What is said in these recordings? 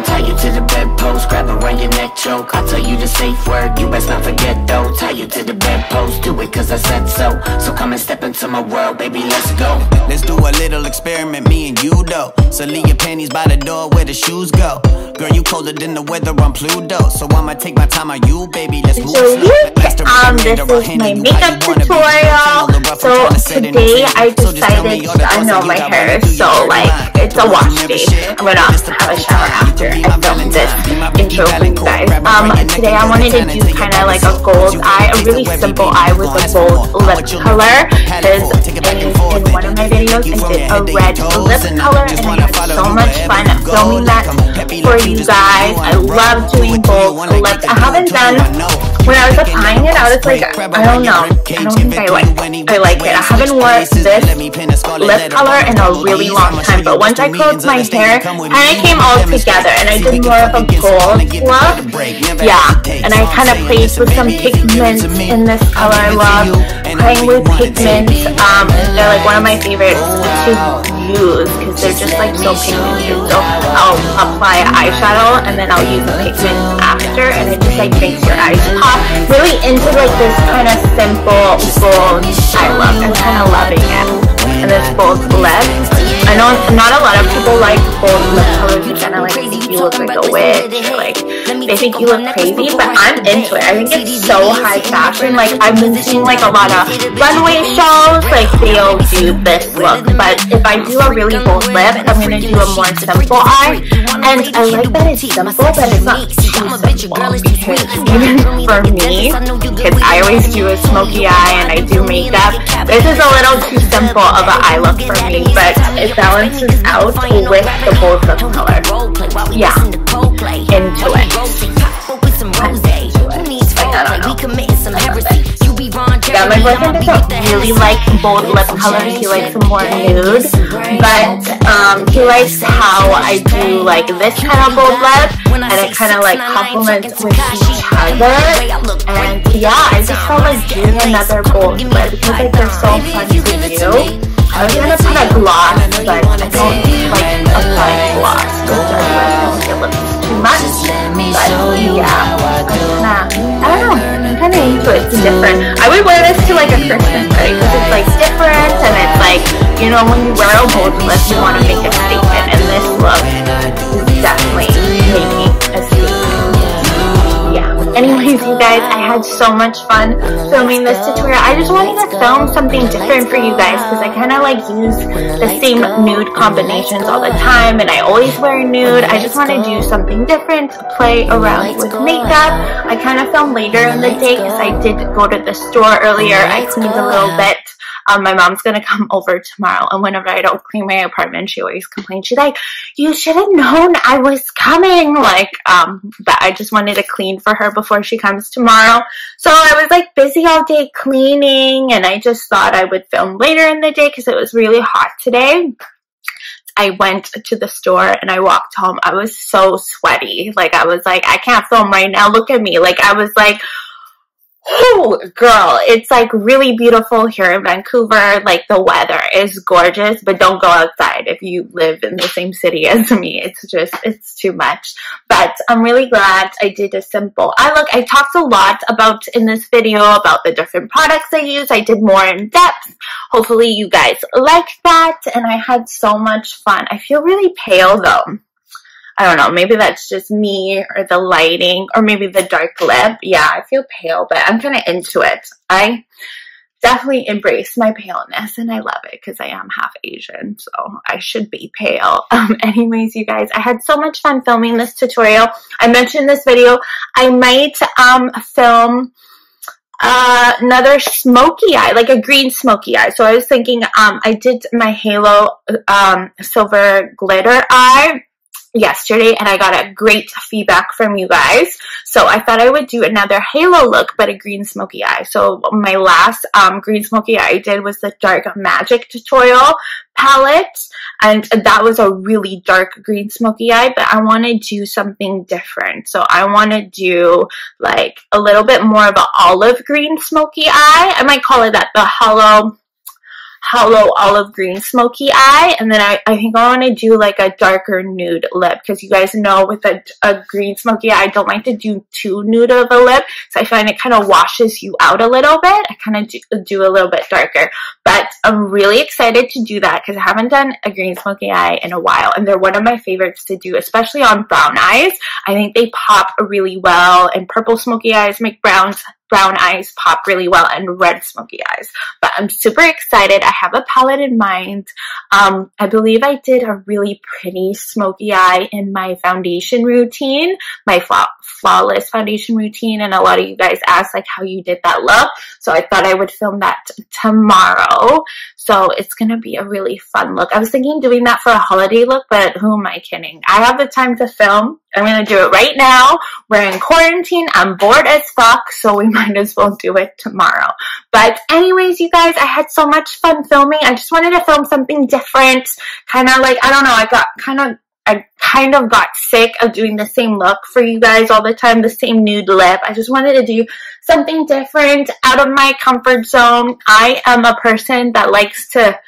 I'ma tie you to the bedpost, grab around your neck, choke. I tell you the safe word, you best not forget though. Tie you to the bedpost, do it cause I said so. So come and step into my world, baby, let's go. Let's do a little experiment, me and you though. So leave your panties by the door where the shoes go. Girl, you colder than the weather on Pluto. So I'ma take my time on you, baby, let's move. So this is my makeup tutorial. So today I decided to unknow my hair, so like it's a wash day. I'm gonna have a shower after I filmed this intro for you guys. Today I wanted to do kind of like a gold eye, a really simple eye with a bold lip color, because in one of my videos I did a red lip color and I had so much fun filming that for you guys. I love doing bold lips. I haven't done. When I was applying it, I was like, I don't know, I don't think I like it. I haven't worn this lip color in a really long time, but once I curled my hair and I came all together and I did more of a gold look, yeah, and I kind of played with some pigments in this color. I love playing with pigments. They're like one of my favorite to use because they're just like so pigmented. So I'll apply eyeshadow and then I'll use the pigment after, and it just like makes your eyes pop. Really into like this kind of simple bold eye look. I'm kind of loving it. And this bold lip. I know not a lot of people like bold lip colors. You kind of like think you look like a witch. Or, like they think you look crazy, but I'm into it. I think it's so high fashion. Like I've been seeing like a lot of runway shows. Like they'll do this look, but if I do a really bold lip, I'm gonna do a more simple eye. And I like that it's simple, but it's not too simple. Because even for me, because I always do a smoky eye and I do makeup, this is a little too simple of an eye look for me, but it balances out with the bold lip color. Yeah, into it. Yeah, my boyfriend doesn't really like bold lip colors. He likes more nude, but he likes how I do like this kind of bold lip, and it kind of like complements with each other. And yeah, I just felt like doing another bold lip because like they're so fun to do. I was gonna put a gloss, but I don't like applying gloss, which I find it looks too much. But yeah, I don't know. I'm kind of into it. It's different. I would wear this to like a Christmas party because it's like different, and it's like, you know, when you wear a bold lip, you want to make a statement, and this look is definitely making a statement. Anyways, you guys, I had so much fun filming this tutorial. I just wanted to film something different for you guys because I kind of like use the same nude combinations all the time, and I always wear nude. I just want to do something different, play around with makeup. I kind of filmed later in the day because I did go to the store earlier. I cleaned a little bit. My mom's gonna come over tomorrow, and whenever I don't clean my apartment, she always complains. She's like, you should have known I was coming, like, but I just wanted to clean for her before she comes tomorrow. So I was like busy all day cleaning, and I just thought I would film later in the day because it was really hot today. I went to the store and I walked home. I was so sweaty, like I was like, I can't film right now, look at me. Like I was like, oh girl, it's like really beautiful here in Vancouver, like the weather is gorgeous, but don't go outside if you live in the same city as me. It's just, it's too much. But I'm really glad I did a simple eye look. I talked a lot about in this video about the different products I use. I did more in depth. Hopefully you guys liked that, and I had so much fun. I feel really pale though. I don't know, maybe that's just me or the lighting or maybe the dark lip. Yeah, I feel pale, but I'm kind of into it. I definitely embrace my paleness and I love it because I am half Asian, so I should be pale. Anyways, you guys, I had so much fun filming this tutorial. I mentioned this video. I might film another smoky eye, like a green smoky eye. So I was thinking I did my Halo silver glitter eye yesterday, and I got a great feedback from you guys, so I thought I would do another halo look but a green smoky eye. So my last green smoky eye I did was the dark magic tutorial palette, and that was a really dark green smoky eye, but I want to do something different. So I want to do like a little bit more of an olive green smoky eye. I might call it that, the hollow Hollow Olive Green Smoky Eye. And then I think I want to do like a darker nude lip, because you guys know with a green smoky eye, I don't like to do too nude of a lip. So I find it kind of washes you out a little bit. I kind of do a little bit darker. But I'm really excited to do that because I haven't done a green smoky eye in a while. And they're one of my favorites to do, especially on brown eyes. I think they pop really well, and purple smoky eyes make brown eyes pop really well, and red smoky eyes. But I'm super excited. I have a palette in mind. I believe I did a really pretty smoky eye in my foundation routine, my flawless foundation routine, and a lot of you guys asked like how you did that look. So I thought I would film that tomorrow. So it's gonna be a really fun look. I was thinking doing that for a holiday look, but who am I kidding? I have the time to film. I'm gonna do it right now. We're in quarantine. I'm bored as fuck, so we might as well do it tomorrow. But anyways, you guys, I had so much fun filming. I just wanted to film something different. Kind of like, I don't know, I kind of got sick of doing the same look for you guys all the time, the same nude lip. I just wanted to do something different, out of my comfort zone. I am a person that likes to,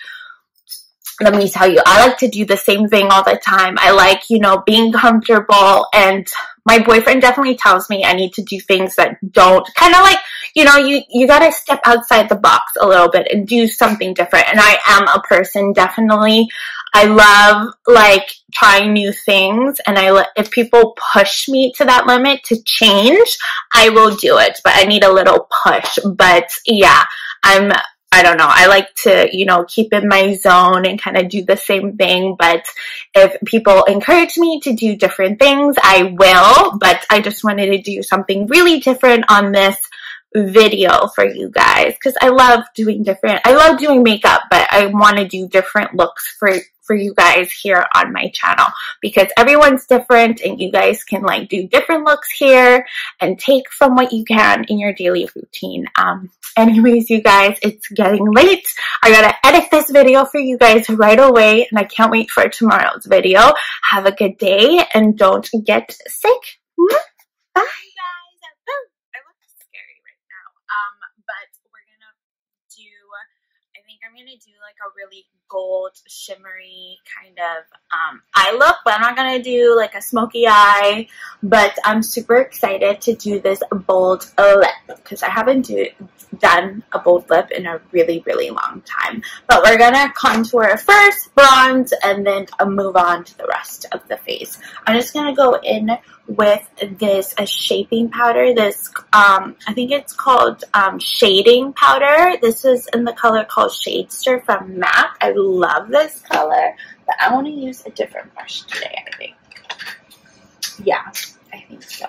let me tell you, I like to do the same thing all the time. I like, you know, being comfortable, and my boyfriend definitely tells me I need to do things that don't, kind of like, you know, you gotta step outside the box a little bit and do something different. And I am a person, definitely, I love, like, trying new things, and if people push me to that limit to change, I will do it, but I need a little push. But yeah, I don't know. I like to, you know, keep in my zone and kind of do the same thing. But if people encourage me to do different things, I will. But I just wanted to do something really different on this video for you guys, because I love doing makeup, but I want to do different looks for you guys here on my channel, because everyone's different, and you guys can like do different looks here and take from what you can in your daily routine. Anyways, you guys, it's getting late. I gotta edit this video for you guys right away, and I can't wait for tomorrow's video. Have a good day, and don't get sick. Bye. I'm gonna do like a really gold shimmery kind of eye look, but I'm not gonna do like a smoky eye. But I'm super excited to do this bold lip, because I haven't done a bold lip in a really long time. But we're gonna contour first, bronze, and then move on to the rest of the face. I'm just gonna go in with this shaping powder, this I think it's called shading powder. This is in the color called Shadester from MAC. I love this color, but I want to use a different brush today, I think. Yeah, I think so.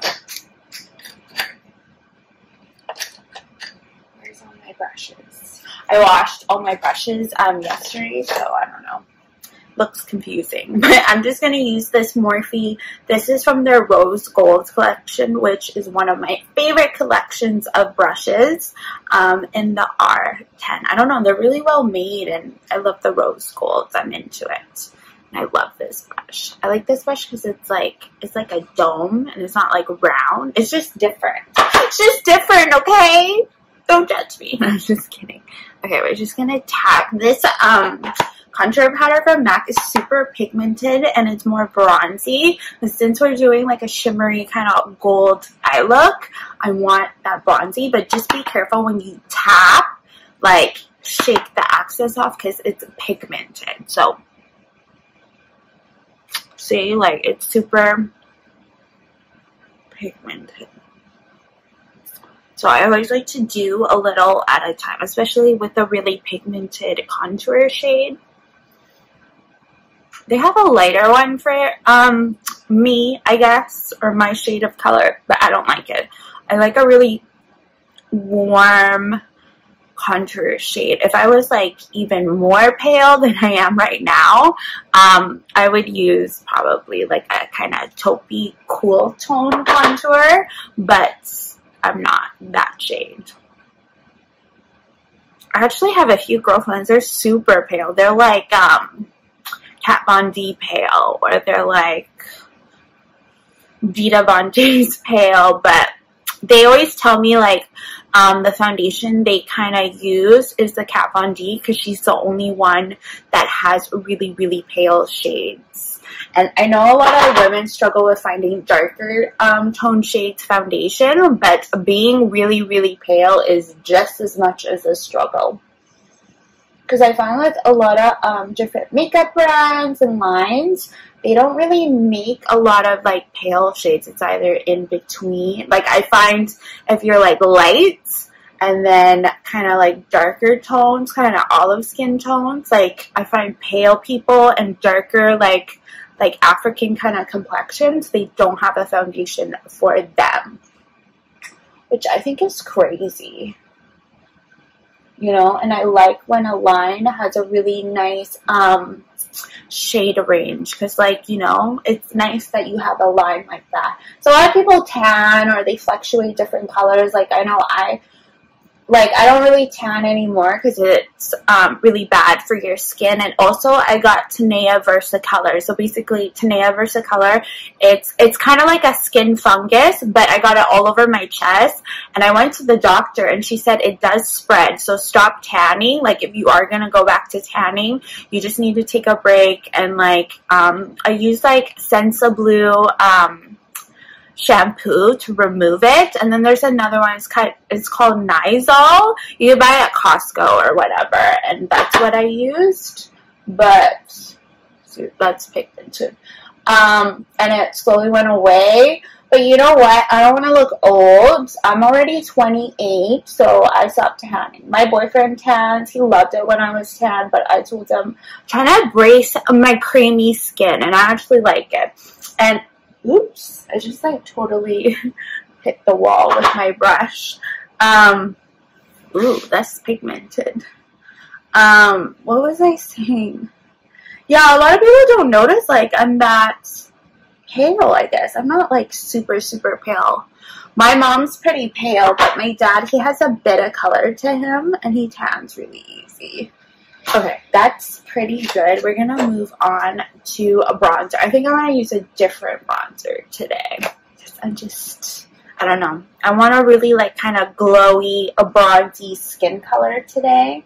Where's all my brushes? I washed all my brushes yesterday, so I don't know. Looks confusing, but I'm just going to use this Morphe. This is from their Rose Gold collection, which is one of my favorite collections of brushes in the R10. I don't know, they're really well made, and I love the Rose Golds. I'm into it. And I love this brush. I like this brush because it's like a dome, and it's not like round. It's just different. It's just different, okay? Don't judge me. I'm just kidding. Okay, we're just going to tap this contour powder from MAC. Is super pigmented, and it's more bronzy. But since we're doing like a shimmery kind of gold eye look, I want that bronzy. But just be careful when you tap, like shake the excess off, because it's pigmented. So see, like it's super pigmented. So I always like to do a little at a time, especially with a really pigmented contour shade. They have a lighter one for me, I guess, or my shade of color, but I don't like it. I like a really warm contour shade. If I was like even more pale than I am right now, I would use probably like a kind of taupey cool tone contour, but I'm not that shade. I actually have a few girlfriends. They're super pale. They're like Kat Von D pale, or they're like Vita Von D's pale. But they always tell me like The foundation they kind of use is the Kat Von D because she's the only one that has really, really pale shades. And I know a lot of women struggle with finding darker tone shades foundation, but being really, really pale is just as much as a struggle. Because I find with a lot of different makeup brands and lines, they don't really make a lot of, like, pale shades. It's either in between. Like, I find if you're, like, light and then kind of, like, darker tones, kind of olive skin tones, like, I find pale people and darker, like African kind of complexions, they don't have a foundation for them, which I think is crazy. You know, and I like when a line has a really nice shade range because, like, you know, it's nice that you have a line like that. So a lot of people tan or they fluctuate different colors. Like, I know I don't really tan anymore because it's really bad for your skin. And also I got Tenea Versicolor. So basically Tenea Versicolor, it's kind of like a skin fungus, but I got it all over my chest. And I went to the doctor and she said it does spread. So stop tanning. Like, if you are going to go back to tanning, you just need to take a break. And, like, I use, like, Sensa Blue shampoo to remove it, and then there's another one, it's called Nizol. You can buy it at Costco or whatever, and that's what I used. But let's pick the two, and it slowly went away. But you know what, I don't want to look old. I'm already 28, so I stopped tanning. My boyfriend tans. He loved it when I was tan, but I told him I'm trying to embrace my creamy skin, and I actually like it. And oops, I just, like, totally hit the wall with my brush. Ooh, that's pigmented. What was I saying? Yeah, a lot of people don't notice, like, I'm that pale, I guess. I'm not, like, super, super pale. My mom's pretty pale, but my dad, he has a bit of color to him, and he tans really easy. Okay, that's pretty good. We're going to move on to a bronzer. I think I want to use a different bronzer today. I don't know. I want a really, like, kind of glowy, a bronzy skin color today.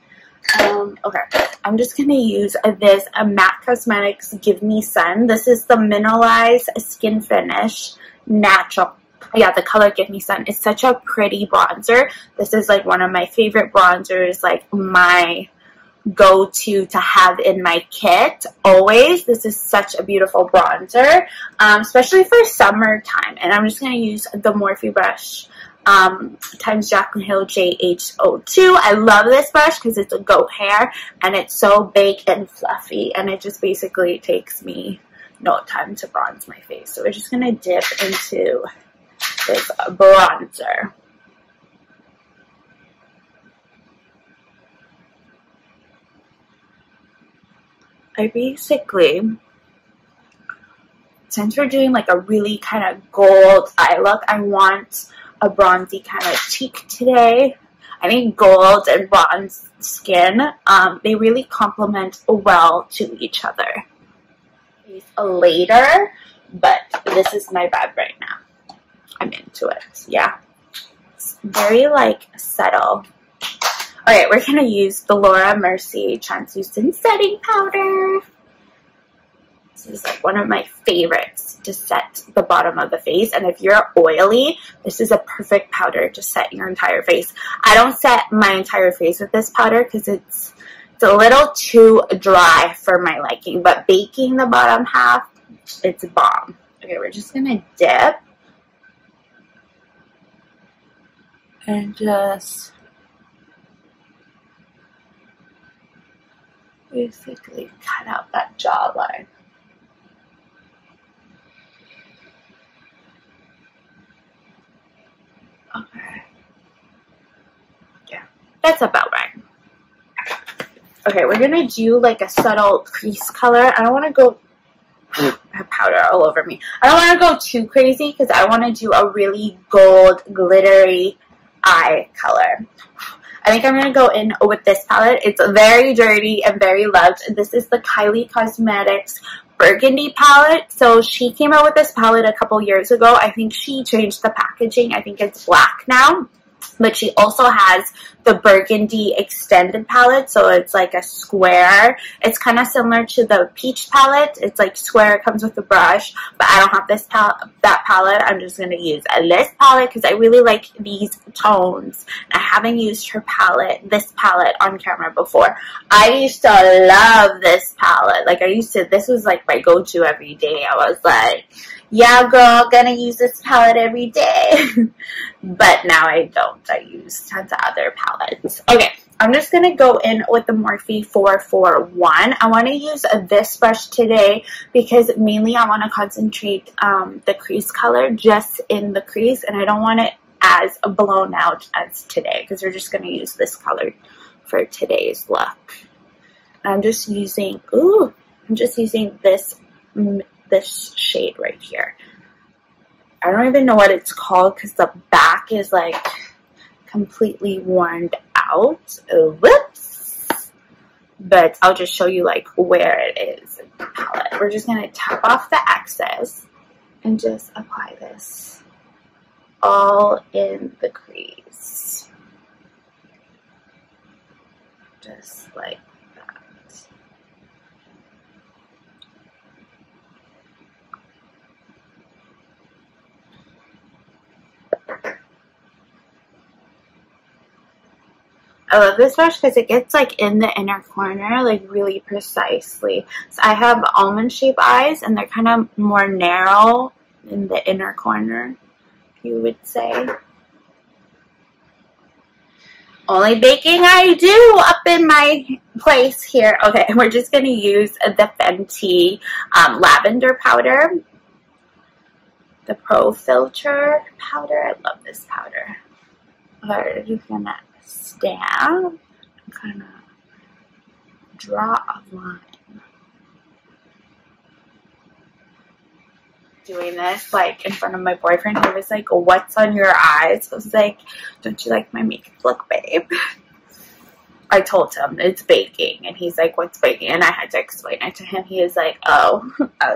Okay, I'm just going to use this MAC Cosmetics Give Me Sun. This is the Mineralized Skin Finish Natural. Yeah, the color Give Me Sun is such a pretty bronzer. This is, like, one of my favorite bronzers, like, my go-to to have in my kit always. This is such a beautiful bronzer, especially for summertime. And I'm just going to use the Morphe brush, times Jaclyn Hill JH02. I love this brush because it's a goat hair and it's so big and fluffy, and it just basically takes me no time to bronze my face. So we're just going to dip into this bronzer. I basically, since we're doing, like, a really kind of gold eye look, I want a bronzy kind of cheek today. I mean, gold and bronze skin, they really complement well to each other. Later, but this is my vibe right now. I'm into it, yeah. It's very, like, subtle. Alright, we're going to use the Laura Mercier Translucent Setting Powder. This is, like, one of my favorites to set the bottom of the face. And if you're oily, this is a perfect powder to set your entire face. I don't set my entire face with this powder because it's a little too dry for my liking. But baking the bottom half, it's a bomb. Okay, we're just going to dip. And just basically cut out that jawline. Okay. Yeah, that's about right. Okay, we're gonna do, like, a subtle crease color. I don't want to go powder all over me. I don't want to go too crazy because I want to do a really gold, glittery eye color. I think I'm going to go in with this palette. It's very dirty and very loved. This is the Kylie Cosmetics Burgundy palette. So she came out with this palette a couple years ago. I think she changed the packaging. I think it's black now. But she also has the burgundy extended palette, so it's like a square. It's kind of similar to the peach palette. It's like square, it comes with a brush, but I don't have this palette. I'm just going to use this palette because I really like these tones. I haven't used her palette, this palette, on camera before. I used to love this palette. Like, I used to, this was like my go-to every day. I was like, yeah, girl, gonna use this palette every day. But now I don't. I use tons of other palettes. Okay, I'm just gonna go in with the Morphe 441. I want to use this brush today because mainly I want to concentrate the crease color just in the crease, and I don't want it as blown out as today because we're just gonna use this color for today's look. I'm just using, ooh, I'm just using this shade right here. I don't even know what it's called because the back is like completely worn out. Whoops. But I'll just show you like where it is in the palette. We're just going to tap off the excess and just apply this all in the crease. Just like that. I love this brush because it gets like in the inner corner like really precisely. So I have almond shaped eyes and they're kind of more narrow in the inner corner, you would say. Only baking I do up in my place here. Okay, we're just going to use the Fenty lavender powder, the Pro Filter powder. I love this powder. Alright, I'm just going to stamp and kind of draw a line. Doing this like in front of my boyfriend, he was like, what's on your eyes? I was like, don't you like my makeup look, babe? I told him it's baking, and he's like, what's baking? And I had to explain it to him. He was like, oh.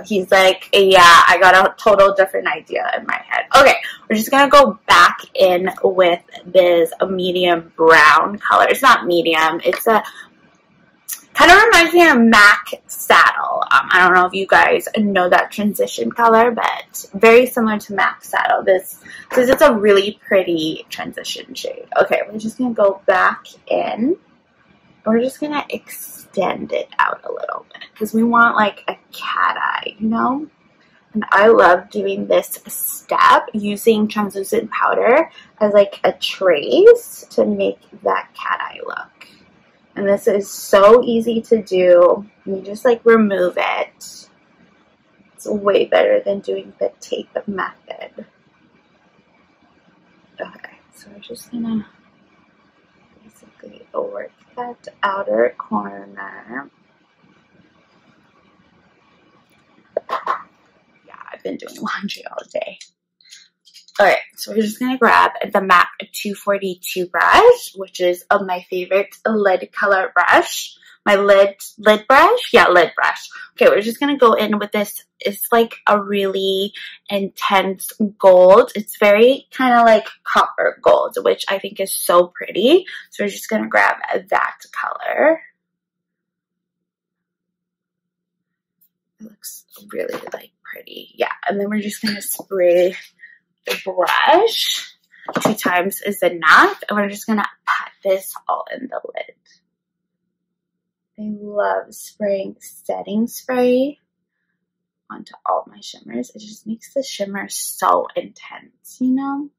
He's like, yeah, I got a total different idea in my head. Okay, we're just gonna go back in with this medium brown color. It's not medium, it's a kind of reminds me of MAC Saddle. I don't know if you guys know that transition color, but very similar to MAC Saddle. This is a really pretty transition shade. Okay, we're just going to go back in. We're just going to extend it out a little bit because we want like a cat eye, you know? And I love doing this step using translucent powder as like a trace to make that cat eye look. And this is so easy to do. You just like remove it. It's way better than doing the tape method. Okay, so we're just gonna basically work that outer corner. Yeah, I've been doing laundry all day. Alright, so we're just going to grab the MAC 242 brush, which is my favorite lid color brush. My lid brush? Yeah, lid brush. Okay, we're just going to go in with this. It's like a really intense gold. It's very kind of like copper gold, which I think is so pretty. So we're just going to grab that color. It looks really like pretty. Yeah, and then we're just going to spray the brush 2 times is enough, and we're just gonna pat this all in the lid. I love spraying setting spray onto all my shimmers. It just makes the shimmer so intense, you know?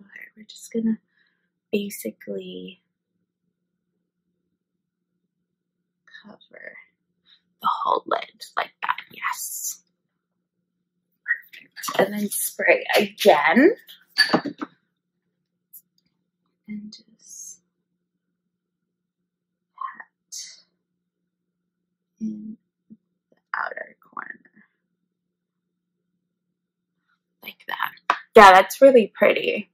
Okay, we're just gonna basically cover the whole lid like that. Yes, perfect. And then spray again and just pat in the outer corner like that. Yeah, that's really pretty.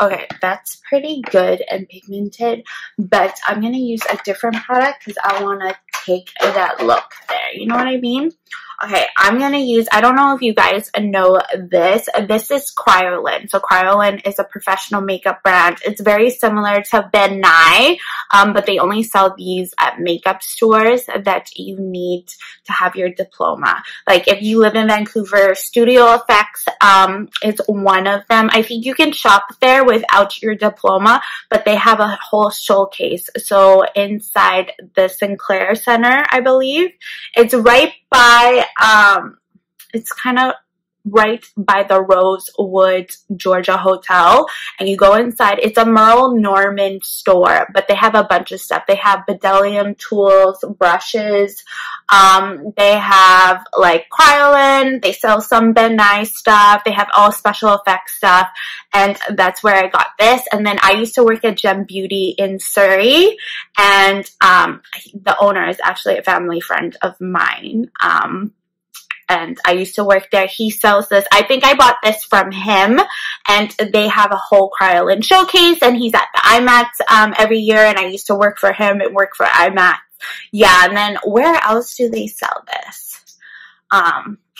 Okay, that's pretty good and pigmented, but I'm going to use a different product because I want to take that look there. You know what I mean? Okay, I'm going to use, I don't know if you guys know this. This is Kryolan. So Kryolan is a professional makeup brand. It's very similar to Ben Nye, but they only sell these at makeup stores that you need to have your diploma. Like if you live in Vancouver, Studio Effects is one of them. I think you can shop there without your diploma, but they have a whole showcase. So inside the Sinclair Center, I believe. It's right by, it's kind of right by the Rosewood Georgia Hotel, and you go inside. It's a Merle Norman store, but they have a bunch of stuff. They have Bdellium Tools, brushes, they have like Kryolan, they sell some Ben Nye stuff, they have all special effects stuff, and that's where I got this. And then I used to work at Gem Beauty in Surrey, and the owner is actually a family friend of mine, and I used to work there. He sells this. I think I bought this from him, and they have a whole Kryolan showcase, and he's at the IMAX every year, and I used to work for him and work for IMAX. Yeah, and then where else do they sell this?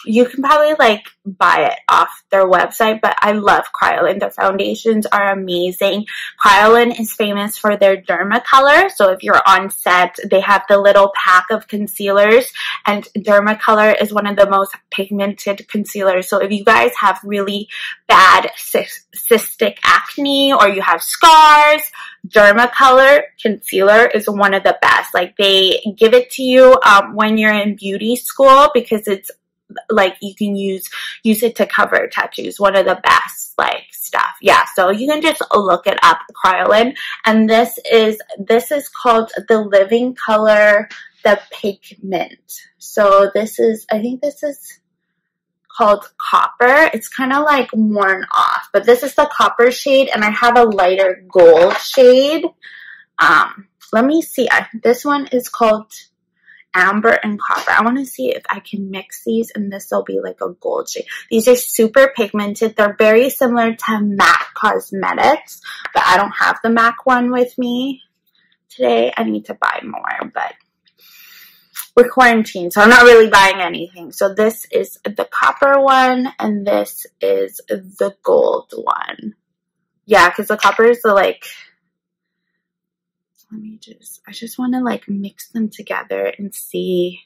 You can probably like buy it off their website, but I love Kryolan. Their foundations are amazing. Kryolan is famous for their Dermacolor. So if you're on set, they have the little pack of concealers, and Dermacolor is one of the most pigmented concealers. So if you guys have really bad cystic acne or you have scars, Dermacolor concealer is one of the best. Like they give it to you when you're in beauty school, because it's like you can use it to cover tattoos. One of the best like stuff. Yeah, so you can just look it up, Kryolan. And this is called the Living Color, the Pigment. So this is, I think this is called Copper. It's kind of like worn off, but this is the Copper shade, and I have a lighter gold shade. Let me see. This one is called Amber and Copper. I want to see if I can mix these, and this will be like a gold shade. These are super pigmented. They're very similar to MAC Cosmetics, but I don't have the MAC one with me today. I need to buy more, but we're quarantined, so I'm not really buying anything. So this is the Copper one, and this is the gold one. Yeah, because the Copper is the like... Let me just, I just want to like mix them together and see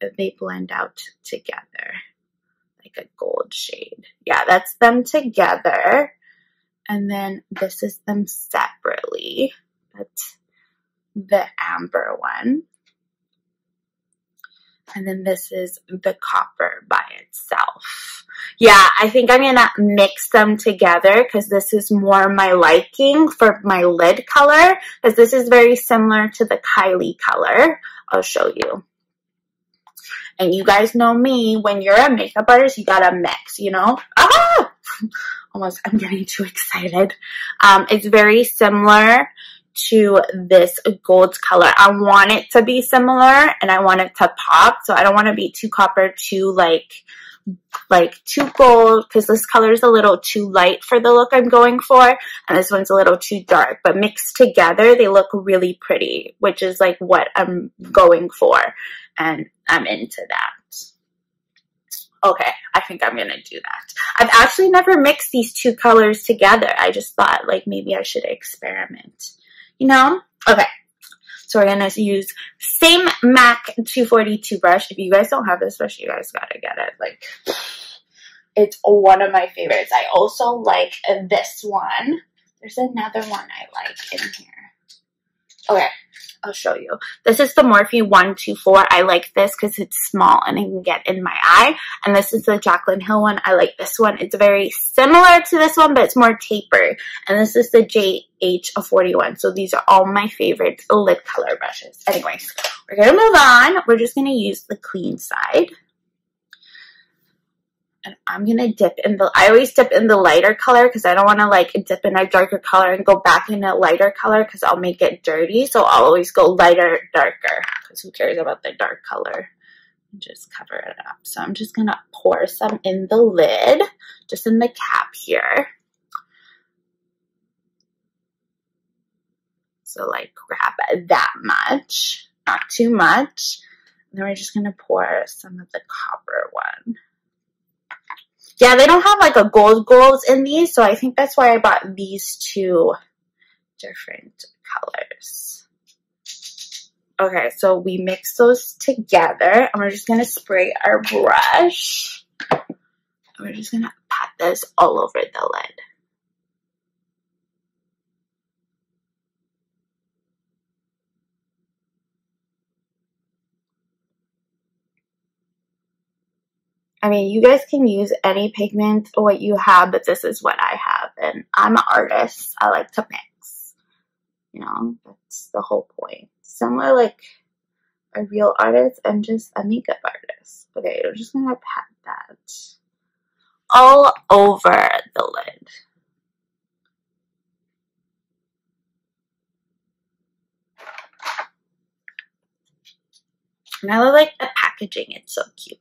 if they blend out together, like a gold shade. Yeah, that's them together. And then this is them separately. That's the Amber one. And then this is the Copper by itself. Yeah, I think I'm going to mix them together because this is more my liking for my lid color, because this is very similar to the Kylie color. I'll show you. And you guys know me, when you're a makeup artist, you got to mix, you know? Ah! Almost, I'm getting too excited. It's very similar to this gold color. I want it to be similar, and I want it to pop, so I don't want to be too copper, too like too gold, because this color is a little too light for the look I'm going for, and this one's a little too dark, but mixed together they look really pretty, which is like what I'm going for, and I'm into that. Okay, I think I'm gonna do that. I've actually never mixed these two colors together. I just thought like maybe I should experiment, you know? Okay, so we're gonna use same MAC 242 brush. If you guys don't have this brush, you guys gotta get it. Like, it's one of my favorites. I also like this one. There's another one I like in here. Okay, I'll show you. This is the Morphe 124. I like this because it's small and it can get in my eye. And this is the Jaclyn Hill one. I like this one. It's very similar to this one, but it's more tapered. And this is the JH41. So these are all my favorite lip color brushes. Anyways, we're going to move on. We're just going to use the clean side. And I'm going to dip in the, I always dip in the lighter color because I don't want to like dip in a darker color and go back in a lighter color because I'll make it dirty. So I'll always go lighter, darker, because who cares about the dark color? Just cover it up. So I'm just going to pour some in the lid, just in the cap here. So like grab that much, not too much. And then we're just gonna pour some of the copper one. Yeah, they don't have like a gold in these, so I think that's why I bought these two different colors. Okay, so we mix those together, and we're just gonna spray our brush. And we're just gonna pat this all over the lid. I mean, you guys can use any pigment or what you have, but this is what I have. And I'm an artist. I like to mix. You know, that's the whole point. Similar like a real artist and just a makeup artist. Okay, I'm just going to pat that all over the lid. And I like the packaging. It's so cute.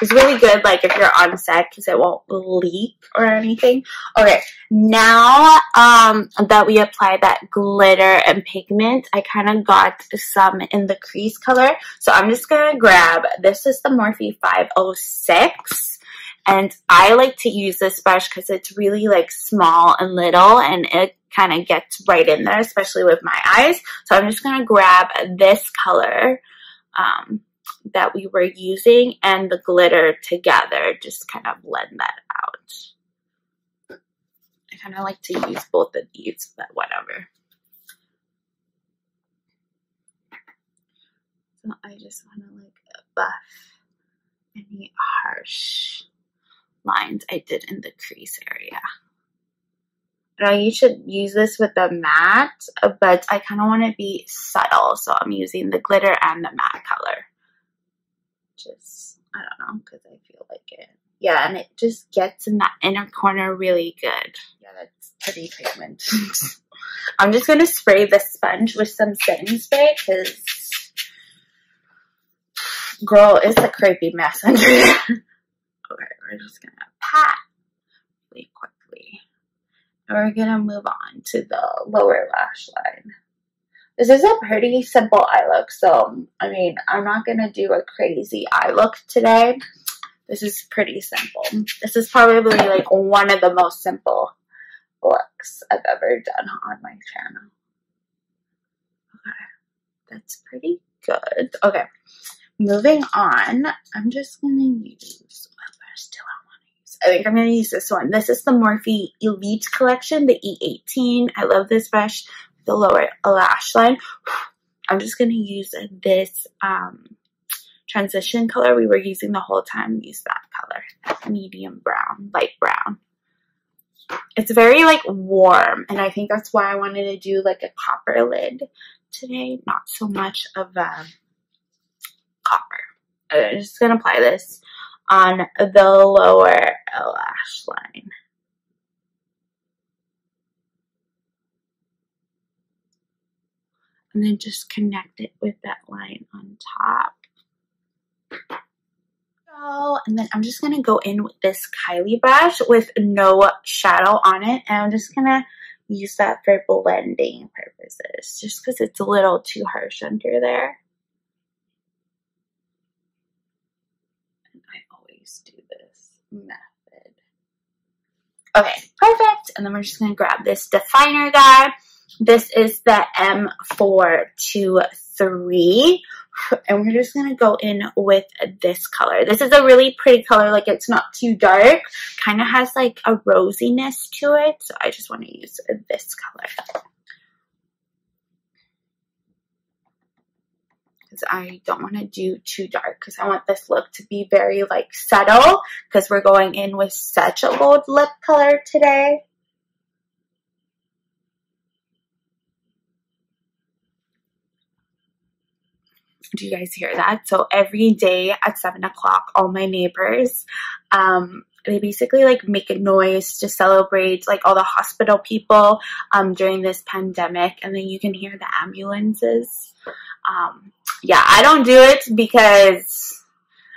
It's really good, like, if you're on set, because it won't leak or anything. Okay, now that we applied that glitter and pigment, I kind of got some in the crease color. So I'm just going to grab, this is the Morphe 506. And I like to use this brush because it's really, like, small and little. And it kind of gets right in there, especially with my eyes. So I'm just going to grab this color that we were using and the glitter together, just kind of blend that out. I kind of like to use both of these, but whatever. So I just want to like buff any harsh lines I did in the crease area. Now you should use this with the matte, but I kind of want to be subtle, so I'm using the glitter and the matte color. Just, I don't know, because I feel like it. Yeah, and it just gets in that inner corner really good. Yeah, that's pretty pigment. I'm just going to spray the sponge with some setting spray because, girl, it's a creepy mess under there. Okay, we're just going to pat really quickly. And we're going to move on to the lower lash line. This is a pretty simple eye look, so, I mean, I'm not going to do a crazy eye look today. This is pretty simple. This is probably, like, one of the most simple looks I've ever done on my channel. Okay, that's pretty good. Okay, moving on, I'm just going to use, what brush do I want to use? I think I'm going to use this one. This is the Morphe Elite Collection, the E18. I love this brush. The lower lash line. I'm just going to use this transition color we were using the whole time. Use that color. That's medium brown, light brown. It's very like warm, and I think that's why I wanted to do like a copper lid today. Not so much of a copper. I'm just going to apply this on the lower lash line. And then just connect it with that line on top. So, and then I'm just going to go in with this Kylie brush with no shadow on it. And I'm just going to use that for blending purposes. Just because it's a little too harsh under there. And I always do this method. Okay, perfect. And then we're just going to grab this definer guy. This is the M423, and we're just going to go in with this color. This is a really pretty color, like it's not too dark, kind of has like a rosiness to it, so I just want to use this color. Because I don't want to do too dark, because I want this look to be very like subtle, because we're going in with such a bold lip color today. Do you guys hear that? So every day at 7 o'clock, all my neighbors, they basically like make a noise to celebrate like all the hospital people during this pandemic, and then you can hear the ambulances. Yeah, I don't do it because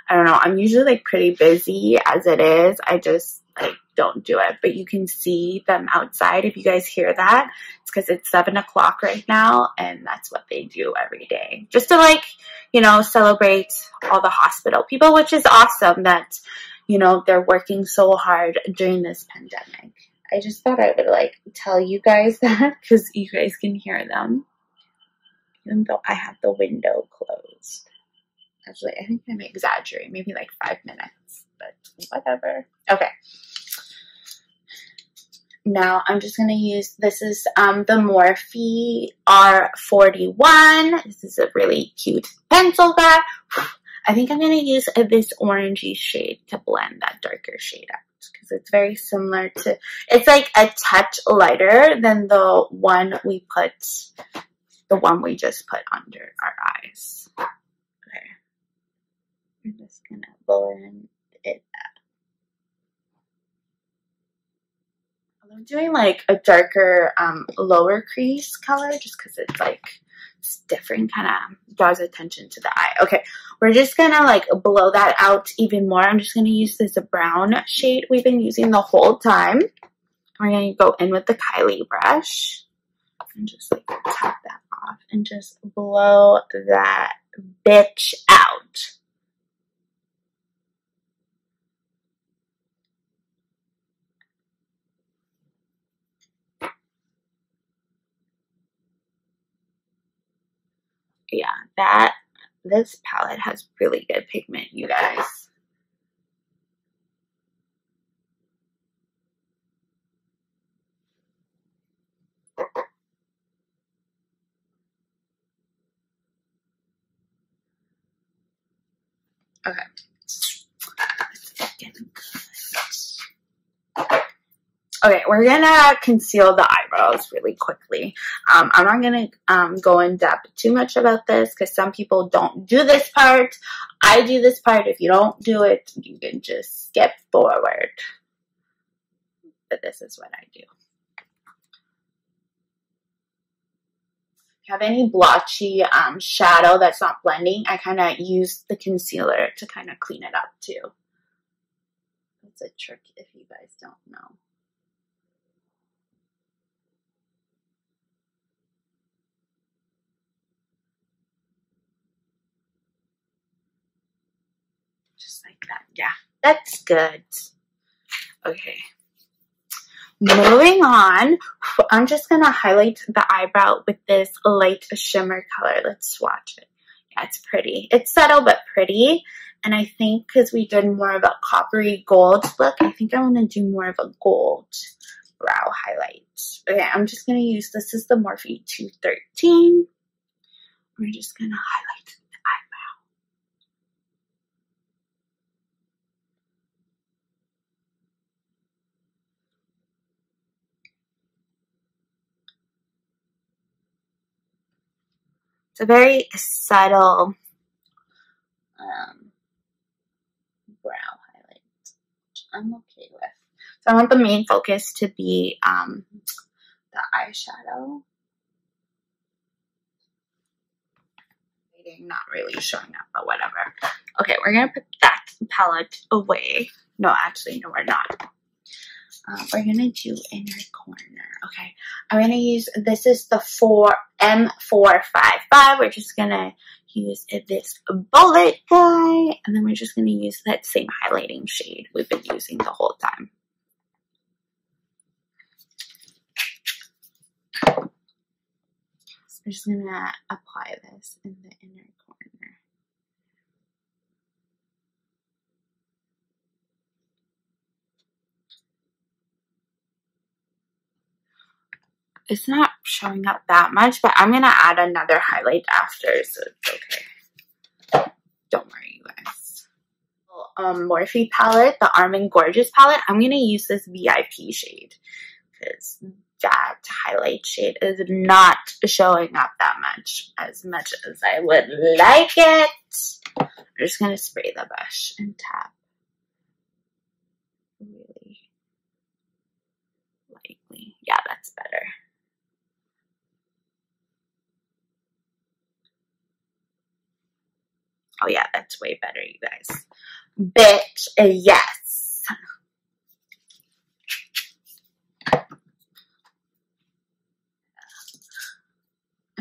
I don't know. I'm usually like pretty busy as it is. I just like don't do it. But you can see them outside. If you guys hear that, it's because it's 7 o'clock right now, and that's what they do every day, just to, like, you know, celebrate all the hospital people, which is awesome that, you know, they're working so hard during this pandemic. I just thought I would, like, tell you guys that because you guys can hear them, even though I have the window closed. Actually, I think I'm exaggerating, maybe like 5 minutes, but whatever. Okay. Now I'm just going to use, this is the Morphe R41. This is a really cute pencil that I think I'm going to use this orangey shade to blend that darker shade out, because it's very similar to, it's like a touch lighter than the one we put, the one we just put under our eyes. Okay. I'm just going to blend it up. I'm doing like a darker lower crease color just because it's like, it's different, kind of draws attention to the eye. Okay, we're just gonna like blow that out even more. I'm just gonna use this brown shade we've been using the whole time. We're gonna go in with the Kylie brush and just like tap that off and just blow that bitch out. Yeah, that, this palette has really good pigment, you guys. Okay. Okay, we're gonna conceal the eyebrows really quickly. I'm not gonna go in depth too much about this because some people don't do this part. I do this part. If you don't do it, you can just skip forward. But this is what I do. If you have any blotchy shadow that's not blending, I kind of use the concealer to kind of clean it up too. That's a trick if you guys don't know. Like that. Yeah, that's good. Okay, moving on. I'm just gonna highlight the eyebrow with this light shimmer color. Let's swatch it. Yeah, it's pretty. It's subtle but pretty. And I think because we did more of a coppery gold look, I think I want to do more of a gold brow highlight. Okay, I'm just gonna use, this is the Morphe 213. We're just gonna highlight a very subtle brow highlight, which I'm okay with. So I want the main focus to be the eyeshadow. Not really showing up, but whatever. Okay, we're gonna put that palette away. No, actually, no, we're not. We're gonna do inner corner. Okay, I'm gonna use, this is the M455. We're just gonna use this bullet guy, and then we're just gonna use that same highlighting shade we've been using the whole time. So we're just gonna apply this in the inner corner. It's not showing up that much, but I'm going to add another highlight after, so it's okay. Don't worry, you guys. Morphe palette, the Arm & Gorgeous palette. I'm going to use this VIP shade because that highlight shade is not showing up that much as I would like it. I'm just going to spray the brush and tap. Really lightly. Yeah, that's better. Oh yeah, that's way better, you guys. Bitch, yes.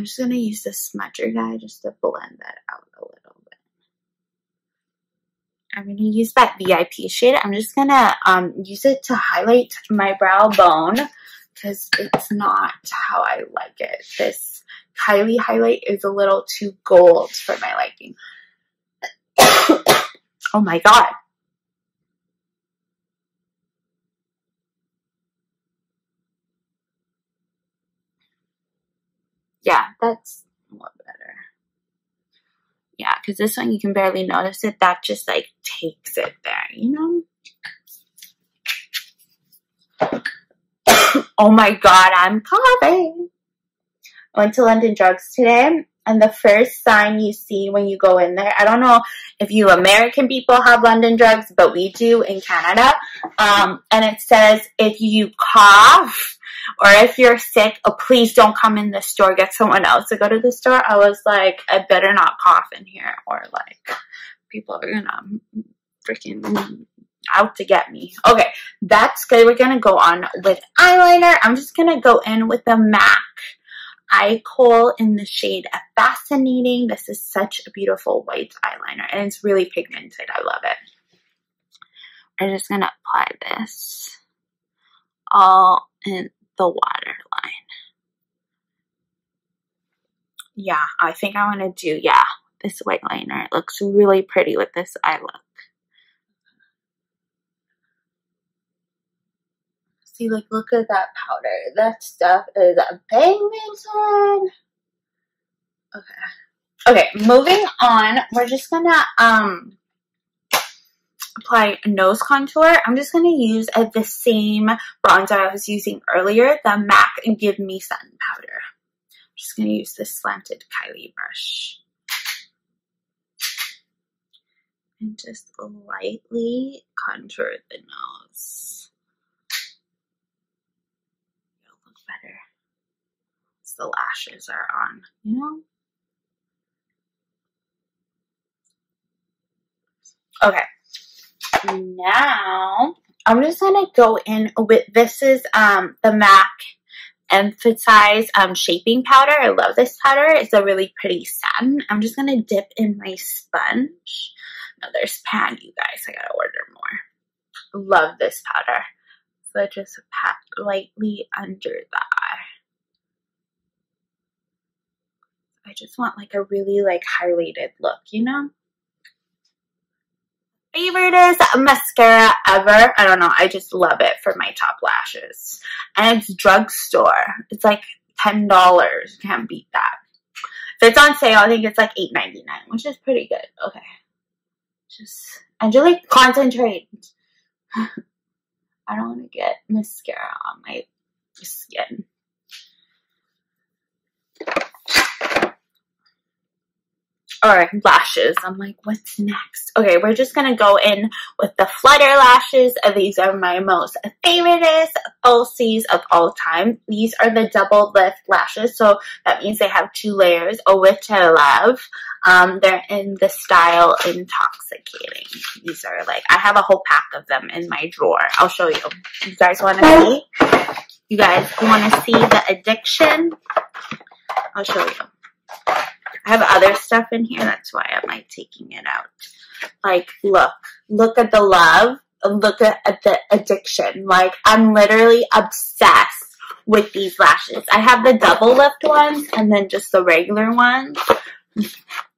I'm just going to use the smudger guy just to blend that out a little bit. I'm going to use that VIP shade. I'm just going to use it to highlight my brow bone because it's not how I like it. This Kylie highlight is a little too gold for my liking. Oh my god. Yeah, that's a lot better. Yeah, because this one, you can barely notice it. That just, like, takes it there, you know? Oh, my God, I'm coughing. I went to London Drugs today, and the first sign you see when you go in there, I don't know if you American people have London Drugs, but we do in Canada, and it says, if you cough, or if you're sick, oh, please don't come in the store. Get someone else to go to the store. I was like, I better not cough in here, or like people are gonna freaking out to get me. Okay, that's good. We're gonna go on with eyeliner. I'm just gonna go in with the MAC Eye Kohl in the shade Fascinating. This is such a beautiful white eyeliner, and it's really pigmented. I love it. I'm just gonna apply this all in the waterline. Yeah, I think I want to do, yeah, this white liner. It looks really pretty with this eye look. See, like, look at that powder. That stuff is pigmented. Okay. Okay, moving on. We're just gonna, apply nose contour. I'm just going to use the same bronzer I was using earlier, the MAC Give Me Sun powder. I'm just going to use this slanted Kylie brush. And just lightly contour the nose. It'll look better as the lashes are on, you know? Okay. Now, I'm just going to go in with, this is the MAC Emphasize Shaping Powder. I love this powder. It's a really pretty satin. I'm just going to dip in my sponge. Now, there's pan, you guys. I got to order more. Love this powder. So, just pat lightly under the eye. I just want, like, a really, like, highlighted look, you know? Favorite mascara ever. I don't know. I just love it for my top lashes. And it's drugstore. It's like $10. You can't beat that. If it's on sale, I think it's like $8.99, which is pretty good. Okay. And just like concentrate. I don't want to get mascara on my skin. Or lashes. I'm like, what's next? Okay, we're just going to go in with the flutter lashes. These are my most favorite falsies of all time. These are the double lift lashes. So that means they have two layers, which I love. They're in the style Intoxicating. These are like, I have a whole pack of them in my drawer. I'll show you. You guys want to see? You guys want to see the addiction? I'll show you. I have other stuff in here. That's why I'm, like, taking it out. Like, look. Look at the love. Look at the addiction. Like, I'm literally obsessed with these lashes. I have the double lift ones and then just the regular ones.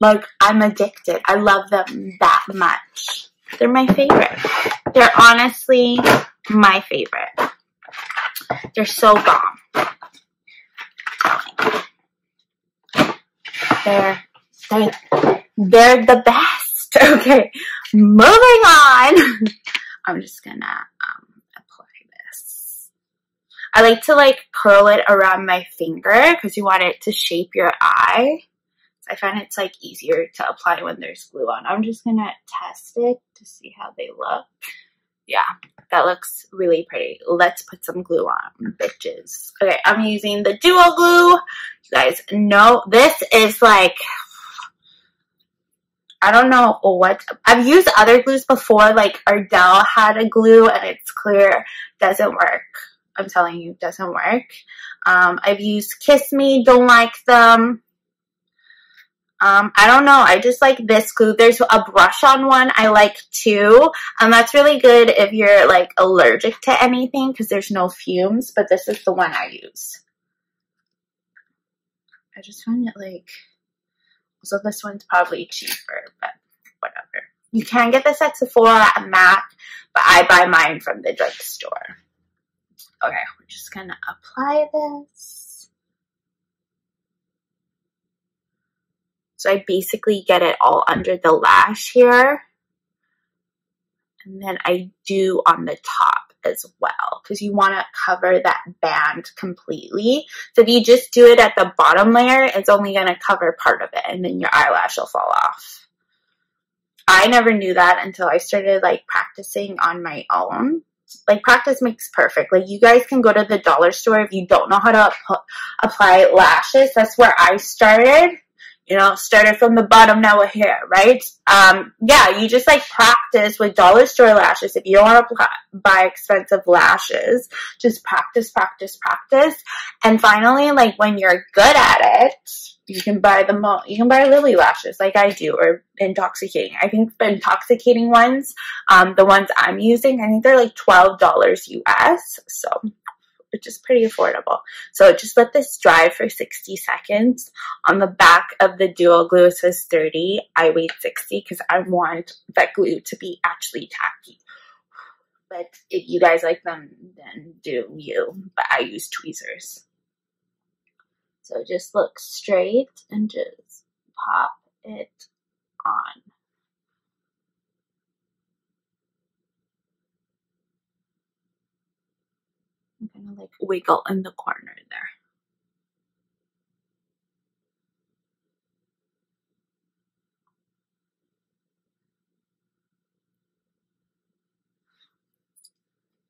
Like, I'm addicted. I love them that much. They're my favorite. They're honestly my favorite. They're so bomb. They're the best. Okay, moving on. I'm just gonna apply this. I like to, like, curl it around my finger because you want it to shape your eye. I find it's, like, easier to apply when there's glue on. I'm just gonna test it to see how they look. Yeah, that looks really pretty. Let's put some glue on, bitches. Okay, I'm using the duo glue. You guys know this is, like, I don't know what. I've used other glues before, like Ardell had a glue, and it's clear, doesn't work. I'm telling you, it doesn't work. I've used Kiss Me, don't like them. I don't know. I just like this glue. There's a brush on one I like too. That's really good if you're like allergic to anything because there's no fumes, but this is the one I use. I just find it like, so this one's probably cheaper, but whatever. You can get this at Sephora and MAC, but I buy mine from the drugstore. Okay, we're just gonna apply this. So I basically get it all under the lash here. And then I do on the top as well, because you want to cover that band completely. So if you just do it at the bottom layer, it's only going to cover part of it, and then your eyelash will fall off. I never knew that until I started like practicing on my own. Like, practice makes perfect. Like, you guys can go to the dollar store if you don't know how to apply lashes. That's where I started. You know, started from the bottom, now we're here, right? Yeah, you just, like, practice with dollar store lashes. If you don't want to buy expensive lashes, just practice, practice, practice. And finally, like, when you're good at it, you can buy the lily lashes like I do, or intoxicating. I think the intoxicating ones, the ones I'm using, I think they're, like, $12 US, so... which is pretty affordable. So just let this dry for 60 seconds. On the back of the duo glue, it says 30. I weighed 60 because I want that glue to be actually tacky. But if you guys like them, then do you. But I use tweezers. So just look straight and just pop it on. Kind of like wiggle in the corner there.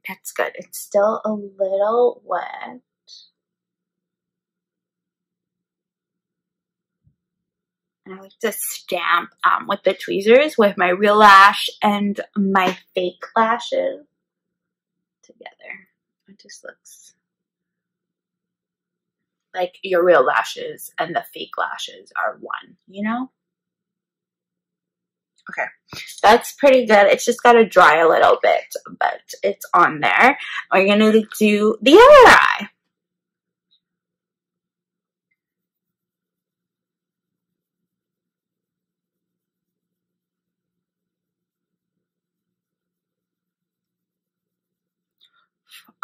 That's good. It's still a little wet. And I like to stamp with the tweezers with my real lash and my fake lashes together. It just looks like your real lashes and the fake lashes are one, you know? Okay, that's pretty good. It's just got to dry a little bit, but it's on there. We're going to do the other eye.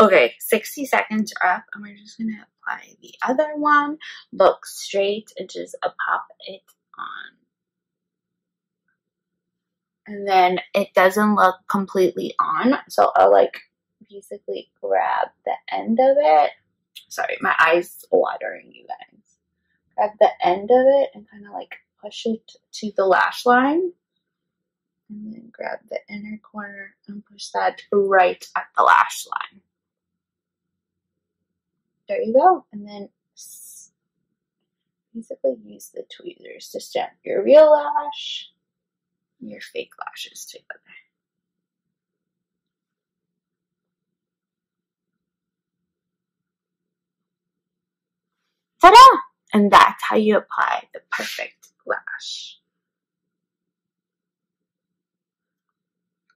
Okay, 60 seconds are up, and we're just going to apply the other one. Look straight and just pop it on. And then it doesn't look completely on, so I'll, like, basically grab the end of it. Sorry, my eye's watering, you guys. Grab the end of it and kind of, like, push it to the lash line. And then grab the inner corner and push that right at the lash line. There you go. And then basically use the tweezers to stamp your real lash and your fake lashes together. Ta-da! And that's how you apply the perfect lash.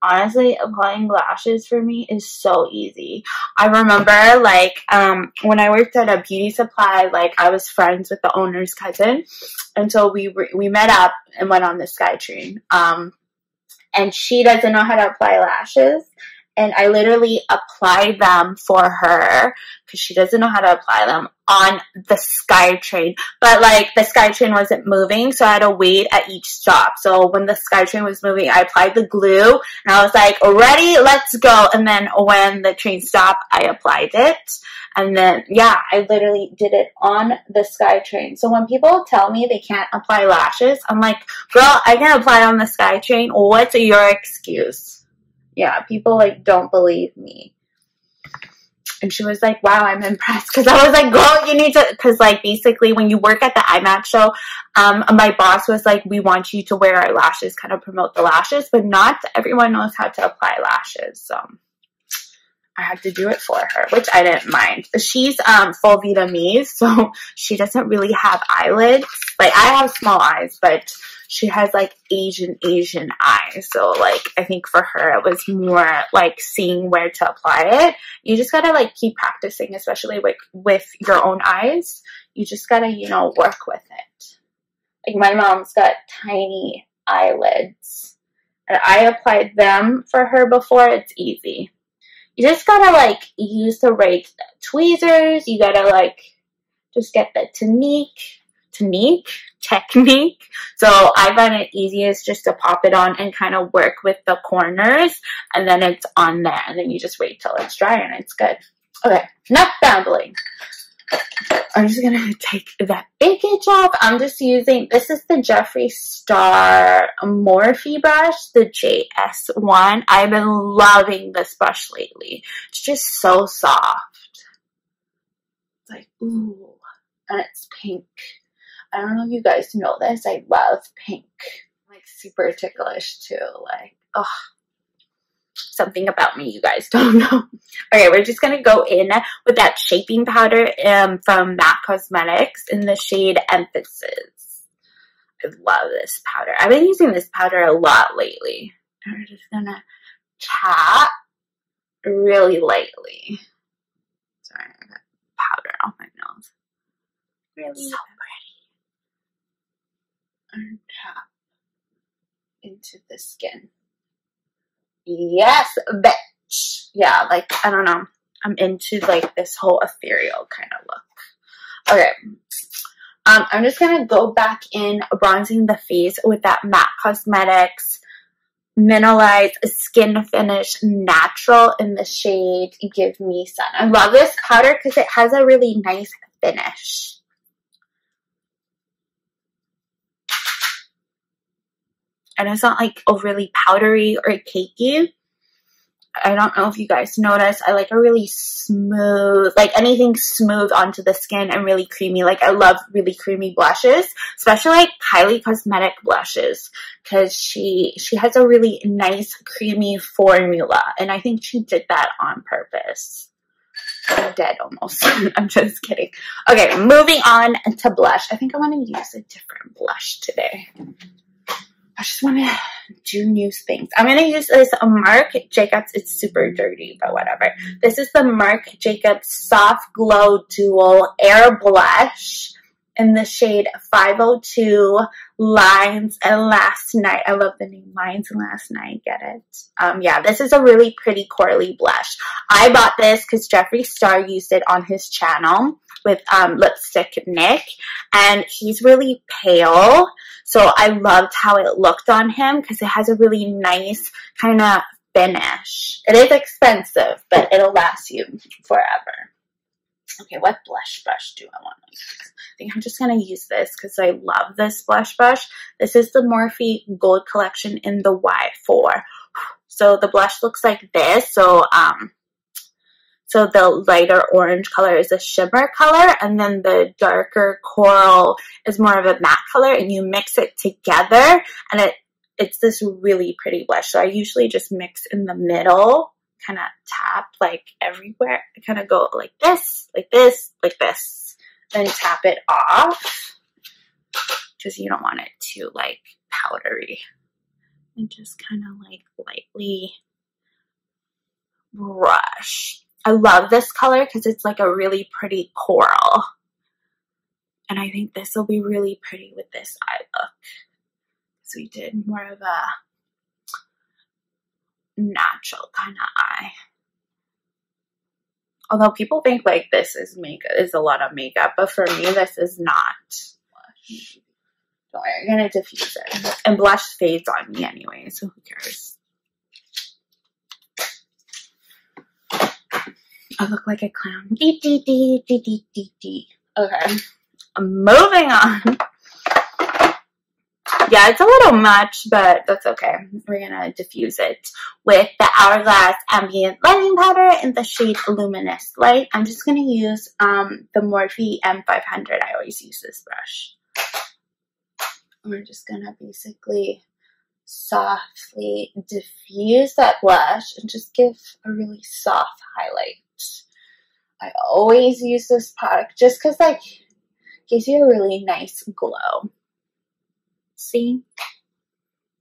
Honestly, applying lashes for me is so easy. I remember, like, when I worked at a beauty supply, like, I was friends with the owner's cousin. And so we met up and went on the SkyTrain. And she doesn't know how to apply lashes. And I literally applied them for her because she doesn't know how to apply them on the SkyTrain. But, like, the SkyTrain wasn't moving, so I had to wait at each stop. So when the SkyTrain was moving, I applied the glue, and I was like, ready, let's go. And then when the train stopped, I applied it. And then, yeah, I literally did it on the SkyTrain. So when people tell me they can't apply lashes, I'm like, girl, I can apply on the SkyTrain. What's your excuse? Yeah, people, like, don't believe me. And she was like, wow, I'm impressed. Because I was like, girl, you need to... Because, like, basically, when you work at the IMAX show, my boss was like, we want you to wear our lashes, kind of promote the lashes. But not everyone knows how to apply lashes. So I had to do it for her, which I didn't mind. She's full Vietnamese, so she doesn't really have eyelids. Like, I have small eyes, but she has, like, Asian eyes. So, like, I think for her it was more, like, seeing where to apply it. You just gotta, like, keep practicing, especially with your own eyes. You just gotta, you know, work with it. Like, my mom's got tiny eyelids. And I applied them for her before. It's easy. You just gotta, like, use the right tweezers. You gotta, like, just get the technique. So I find it easiest just to pop it on and kind of work with the corners, and then it's on there, and then you just wait till it's dry and it's good. Okay, enough babbling. I'm just gonna take that package off. I'm just using, this is the Jeffree Star Morphe brush, the JS1. I've been loving this brush lately. It's just so soft. It's like, ooh, and it's pink. I don't know if you guys know this. I love pink. I'm like super ticklish too. Like, oh, something about me you guys don't know. Okay, we're just gonna go in with that shaping powder from MAC Cosmetics in the shade Emphasis. I love this powder. I've been using this powder a lot lately. And we're just gonna tap really lightly. Sorry, I got powder on my nose. Really so pretty. And tap into the skin. Yes, bitch. Yeah, like, I don't know. I'm into, like, this whole ethereal kind of look. Okay. I'm just going to go back in bronzing the face with that MAC Cosmetics Mineralize Skin Finish Natural in the shade Give Me Sun. I love this powder because it has a really nice finish. And it's not, like, overly powdery or cakey. I don't know if you guys notice. I like a really smooth, like, anything smooth onto the skin and really creamy. Like, I love really creamy blushes, especially, like, Kylie Cosmetic blushes, because she has a really nice, creamy formula. And I think she did that on purpose. I'm dead almost. I'm just kidding. Okay, moving on to blush. I think I want to use a different blush today. I just want to do new things. I'm going to use this Marc Jacobs. It's super dirty, but whatever. This is the Marc Jacobs Soft Glow Dual Air Blush in the shade 502 Lines and Last Night. I love the name Lines and Last Night. Get it? Yeah, this is a really pretty corally blush. I bought this because Jeffree Star used it on his channel with Lipstick Nick, and he's really pale, so I loved how it looked on him because it has a really nice kind of finish. It is expensive, but it'll last you forever. Okay, what blush do I want to use? I think I'm just going to use this because I love this blush brush. This is the Morphe Gold Collection in the Y4. So the blush looks like this. So the lighter orange color is a shimmer color, and then the darker coral is more of a matte color, and you mix it together, and it's this really pretty blush. So I usually just mix in the middle, kind of tap, like, everywhere. I kind of go like this, like this, like this, then tap it off, because you don't want it too, like, powdery. And just kind of, like, lightly brush. I love this color because it's like a really pretty coral. And I think this will be really pretty with this eye look. So we did more of a natural kind of eye. Although people think, like, this is makeup, is a lot of makeup, but for me this is not. Don't worry, I'm gonna diffuse it. And blush fades on me anyway, so who cares? I look like a clown. Dee, dee, dee, dee, dee, dee, dee. Okay. Moving on. Yeah, it's a little much, but that's okay. We're going to diffuse it with the Hourglass Ambient Lighting Powder in the shade Luminous Light. I'm just going to use the Morphe M500. I always use this brush. We're just going to basically softly diffuse that blush and just give a really soft highlight. I always use this product just because, like, gives you a really nice glow. See?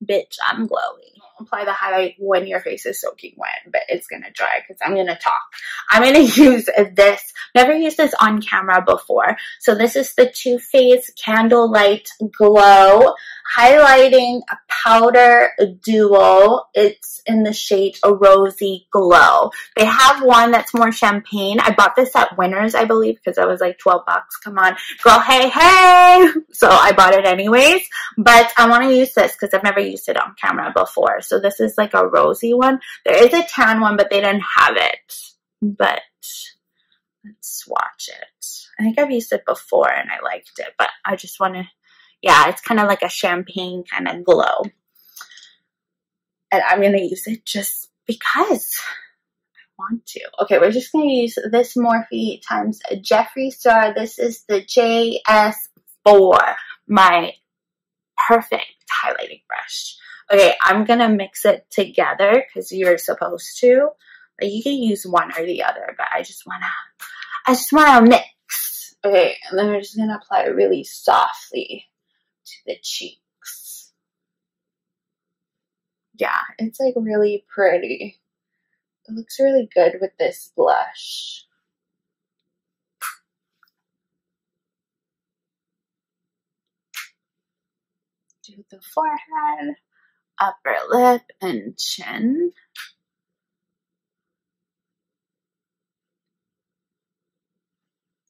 Bitch, I'm glowing. Apply the highlight when your face is soaking wet, but it's going to dry because I'm going to talk. I'm going to use this. Never used this on camera before. So this is the Too Faced Candlelight Glow Highlighting Powder Duo. It's in the shade a Rosy Glow. They have one that's more champagne. I bought this at Winners, I believe, because I was like 12 bucks. Come on, girl, hey, hey. So I bought it anyways, but I want to use this because I've never used it on camera before. So this is like a rosy one. There is a tan one, but they didn't have it. But let's swatch it. I think I've used it before and I liked it, but I just want to, yeah, it's kind of like a champagne kind of glow. And I'm going to use it just because I want to. Okay, we're just going to use this Morphe times Jeffree Star. This is the JS4, my perfect highlighting brush. Okay, I'm going to mix it together because you're supposed to. Like, you can use one or the other, but I just want to mix. Okay, and then we're just going to apply it really softly to the cheeks. Yeah, it's like really pretty. It looks really good with this blush. Do the forehead, upper lip, and chin.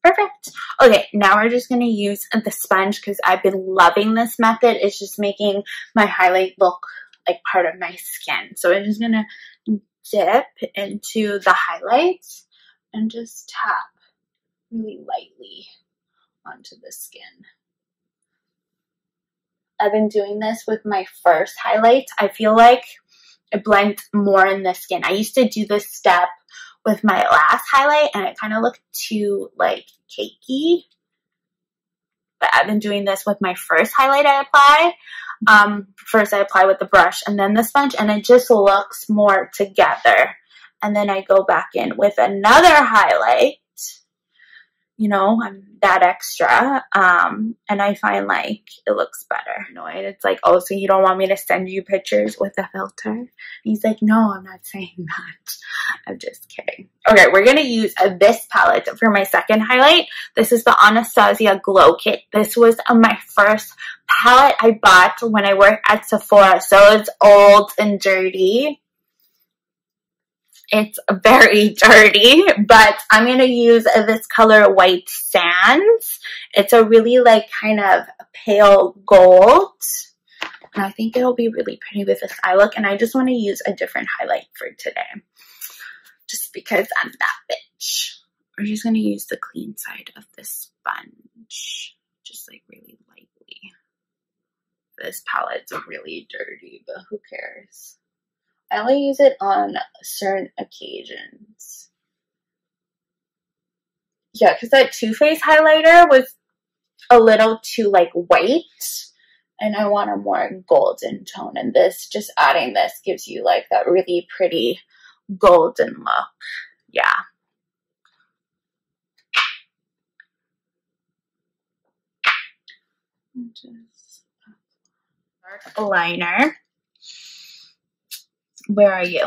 Perfect. Okay, now we're just going to use the sponge because I've been loving this method. It's just making my highlight look like part of my skin. So I'm just going to dip into the highlights and just tap really lightly onto the skin. I've been doing this with my first highlights. I feel like it blends more in the skin. I used to do this step with my last highlight and it kind of looked too like cakey. But I've been doing this with my first highlight I apply. First I apply with the brush and then the sponge, and it just looks more together. And then I go back in with another highlight. You know, I'm that extra. And I find like it looks better. Annoyed. It's like, oh, so you don't want me to send you pictures with a filter? And he's like, no, I'm not saying that. I'm just kidding. Okay, we're going to use this palette for my second highlight. This is the Anastasia Glow Kit. This was my first palette I bought when I worked at Sephora. So it's old and dirty. It's very dirty, but I'm going to use this color White Sands. It's a really like kind of pale gold. And I think it'll be really pretty with this eye look. And I just want to use a different highlight for today. Just because I'm that bitch. We're just going to use the clean side of the sponge. Just like really lightly. This palette's really dirty, but who cares? I only use it on certain occasions. Yeah, because that Too Faced highlighter was a little too, like, white. And I want a more golden tone. And this, just adding this, gives you, like, that really pretty golden look. Yeah. Just dark liner. Where are you?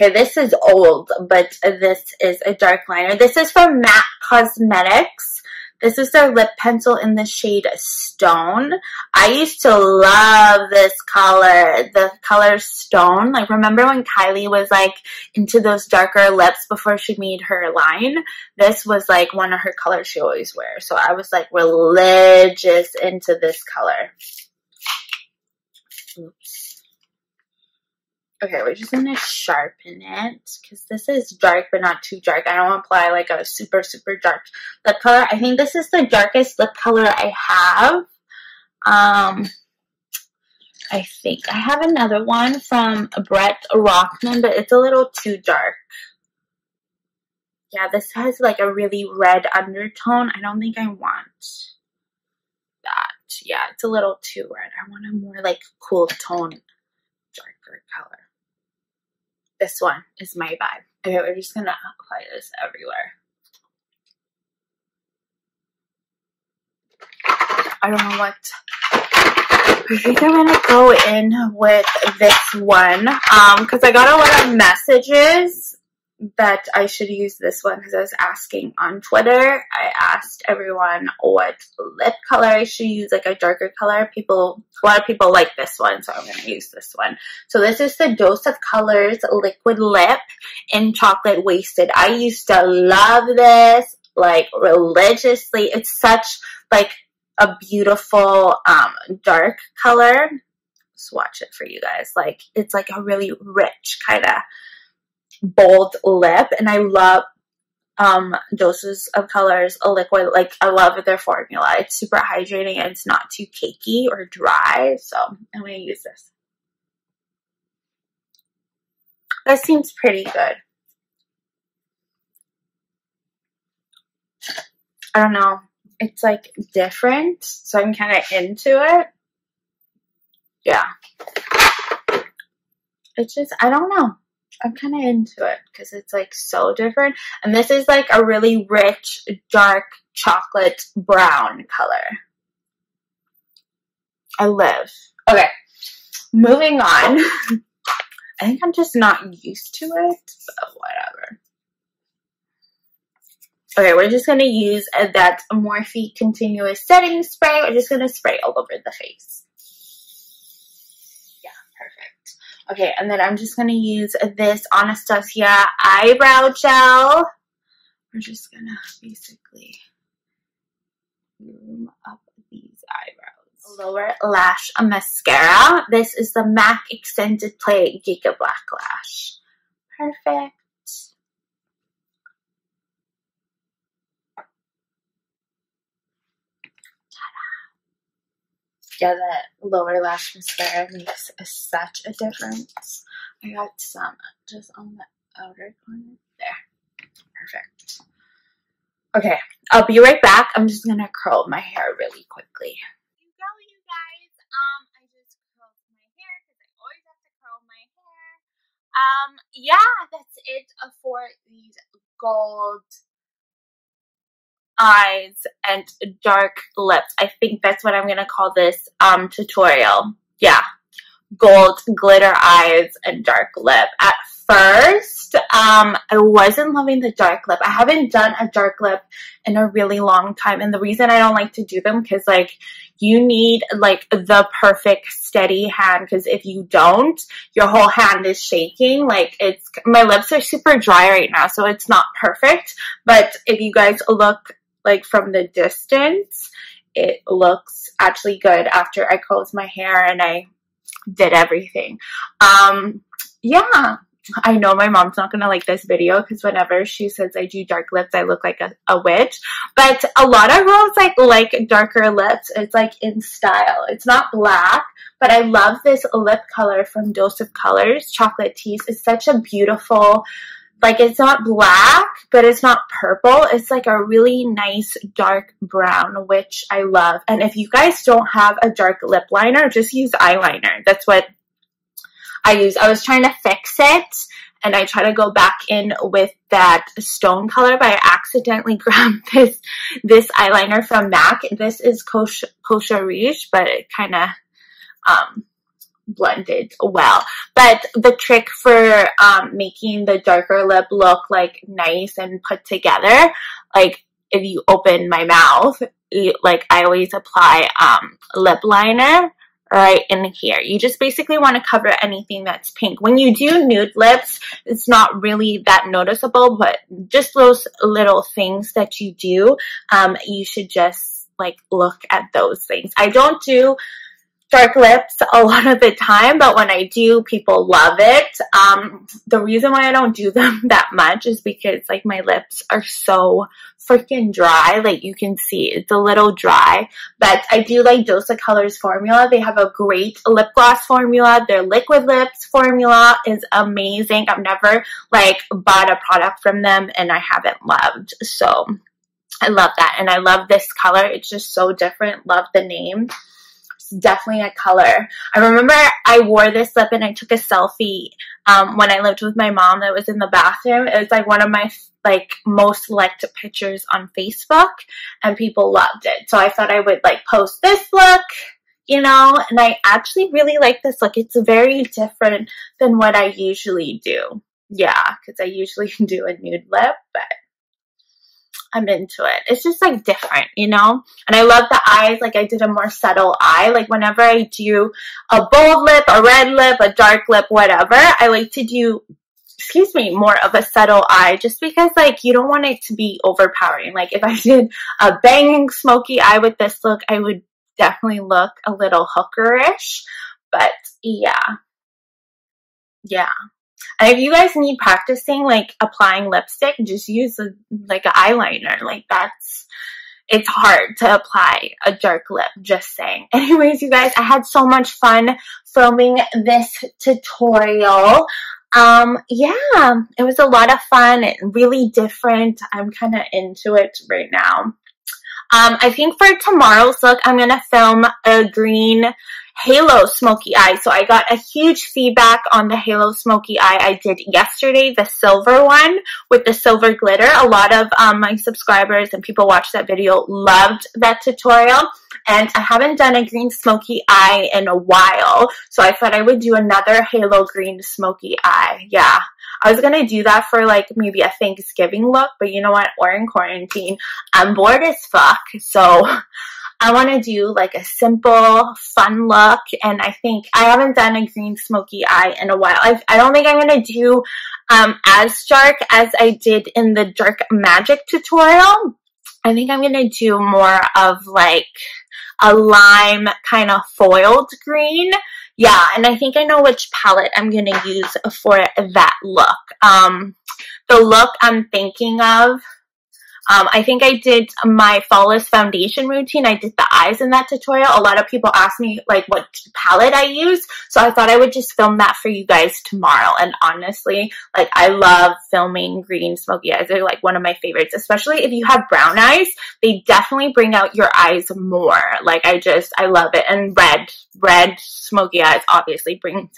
Okay, this is old, but this is a dark liner. This is from MAC Cosmetics. This is their lip pencil in the shade Stone. I used to love this color, the color Stone. Like, remember when Kylie was, like, into those darker lips before she made her line? This was, like, one of her colors she always wears. So I was, like, religious into this color. Oops. Okay, we're just going to sharpen it because this is dark but not too dark. I don't want to apply like a super, super dark lip color. I think this is the darkest lip color I have. I think I have another one from Brett Rockman, but it's a little too dark. Yeah, this has like a really red undertone. I don't think I want that yeah, it's a little too red. I want a more like cool tone, darker color. This one is my vibe. Okay, we're just gonna apply this everywhere. I don't know what, I think I'm gonna go in with this one, because I got a lot of messages that I should use this one, because I was asking on Twitter, I asked everyone what lip color I should use, like a darker color. People, a lot of people like this one, so I'm gonna use this one. So this is the Dose of Colors Liquid Lip in Chocolate Wasted. I used to love this, like, religiously. It's such, like, a beautiful dark color. Swatch it for you guys. Like, it's like a really rich kind of bold lip, and I love Doses of Colors a liquid. Like, I love their formula. It's super hydrating and it's not too cakey or dry, so I'm gonna use this. That seems pretty good. I don't know, it's like different, so I'm kind of into it. Yeah, it's just, I don't know, I'm kind of into it because it's like so different. And this is like a really rich dark chocolate brown color. I live. Okay, moving on. I think I'm just not used to it, but whatever. Okay, we're just going to use that Morphe Continuous Setting Spray. We're just going to spray all over the face. Yeah, perfect. Okay, and then I'm just going to use this Anastasia Eyebrow Gel. We're just going to basically bloom up these eyebrows. Lower Lash Mascara. This is the MAC Extended Play Giga Black Lash. Perfect. Yeah, the lower lash mascara makes such a difference. I got some just on the outer corner. There. Perfect. Okay, I'll be right back. I'm just going to curl my hair really quickly. Here you go, you guys. I just curled my hair because I always have to curl my hair. Yeah, that's it for these gold eyes and dark lips. I think that's what I'm gonna call this tutorial. Yeah, gold glitter eyes and dark lip. At first I wasn't loving the dark lip. I haven't done a dark lip in a really long time, and the reason I don't like to do them because, like, you need like the perfect steady hand, because if you don't, your whole hand is shaking. Like, it's, my lips are super dry right now, so it's not perfect, but if you guys look like from the distance, it looks actually good after I curled my hair and I did everything. Yeah, I know my mom's not gonna like this video because whenever she says I do dark lips, I look like a witch. But a lot of girls like darker lips. It's like in style. It's not black, but I love this lip color from Dose of Colors, Chocolate Tease. It's such a beautiful, like, it's not black, but it's not purple. It's like a really nice dark brown, which I love. And if you guys don't have a dark lip liner, just use eyeliner. That's what I used. I was trying to fix it, and I tried to go back in with that stone color, but I accidentally grabbed this eyeliner from MAC. This is Kosher Rouge, but it kind of blended well. But the trick for making the darker lip look like nice and put together, like if you open my mouth, like I always apply lip liner right in here. You just basically want to cover anything that's pink. When you do nude lips, it's not really that noticeable, but just those little things that you do, you should just like look at those things. I don't do dark lips a lot of the time, but when I do, people love it. The reason why I don't do them that much is because, like, my lips are so freaking dry. Like, you can see it's a little dry, but I do like Dose of Colors formula. They have a great lip gloss formula. Their liquid lips formula is amazing. I've never like bought a product from them and I haven't loved, so I love that. And I love this color. It's just so different. Love the name. It's definitely a color. I remember I wore this lip and I took a selfie when I lived with my mom. That was in the bathroom. It was like one of my most liked pictures on Facebook, and people loved it. So I thought I would like post this look, you know, and I actually really like this look. It's very different than what I usually do. Yeah, because I usually do a nude lip, but I'm into it. It's just like different, you know? And I love the eyes. Like I did a more subtle eye. Like whenever I do a bold lip, a red lip, a dark lip, whatever, I like to do, excuse me, more of a subtle eye, just because like you don't want it to be overpowering. Like if I did a banging smoky eye with this look, I would definitely look a little hookerish. But yeah. Yeah. And if you guys need practicing, like, applying lipstick, just use, an eyeliner. Like, it's hard to apply a dark lip, just saying. Anyways, you guys, I had so much fun filming this tutorial. Yeah, it was a lot of fun and really different. I'm kind of into it right now. I think for tomorrow's look, I'm going to film a green halo smoky eye. So I got a huge feedback on the halo smoky eye I did yesterday, the silver one with the silver glitter. A lot of my subscribers and people watched that video, loved that tutorial. And I haven't done a green smoky eye in a while, so I thought I would do another halo green smoky eye. Yeah, I was gonna do that for like maybe a Thanksgiving look, but you know what, we're in quarantine, I'm bored as fuck, so I want to do like a simple, fun look. And I think I haven't done a green smoky eye in a while. I don't think I'm going to do as dark as I did in the Dark Magic tutorial. I think I'm going to do more of like a lime kind of foiled green. Yeah, and I think I know which palette I'm going to use for that look. The look I'm thinking of, I think I did my flawless foundation routine. I did the eyes in that tutorial. A lot of people asked me like what palette I use, so I thought I would just film that for you guys tomorrow. And honestly, like I love filming green smoky eyes. They're like one of my favorites, especially if you have brown eyes. They definitely bring out your eyes more. Like I love it. And red smoky eyes obviously brings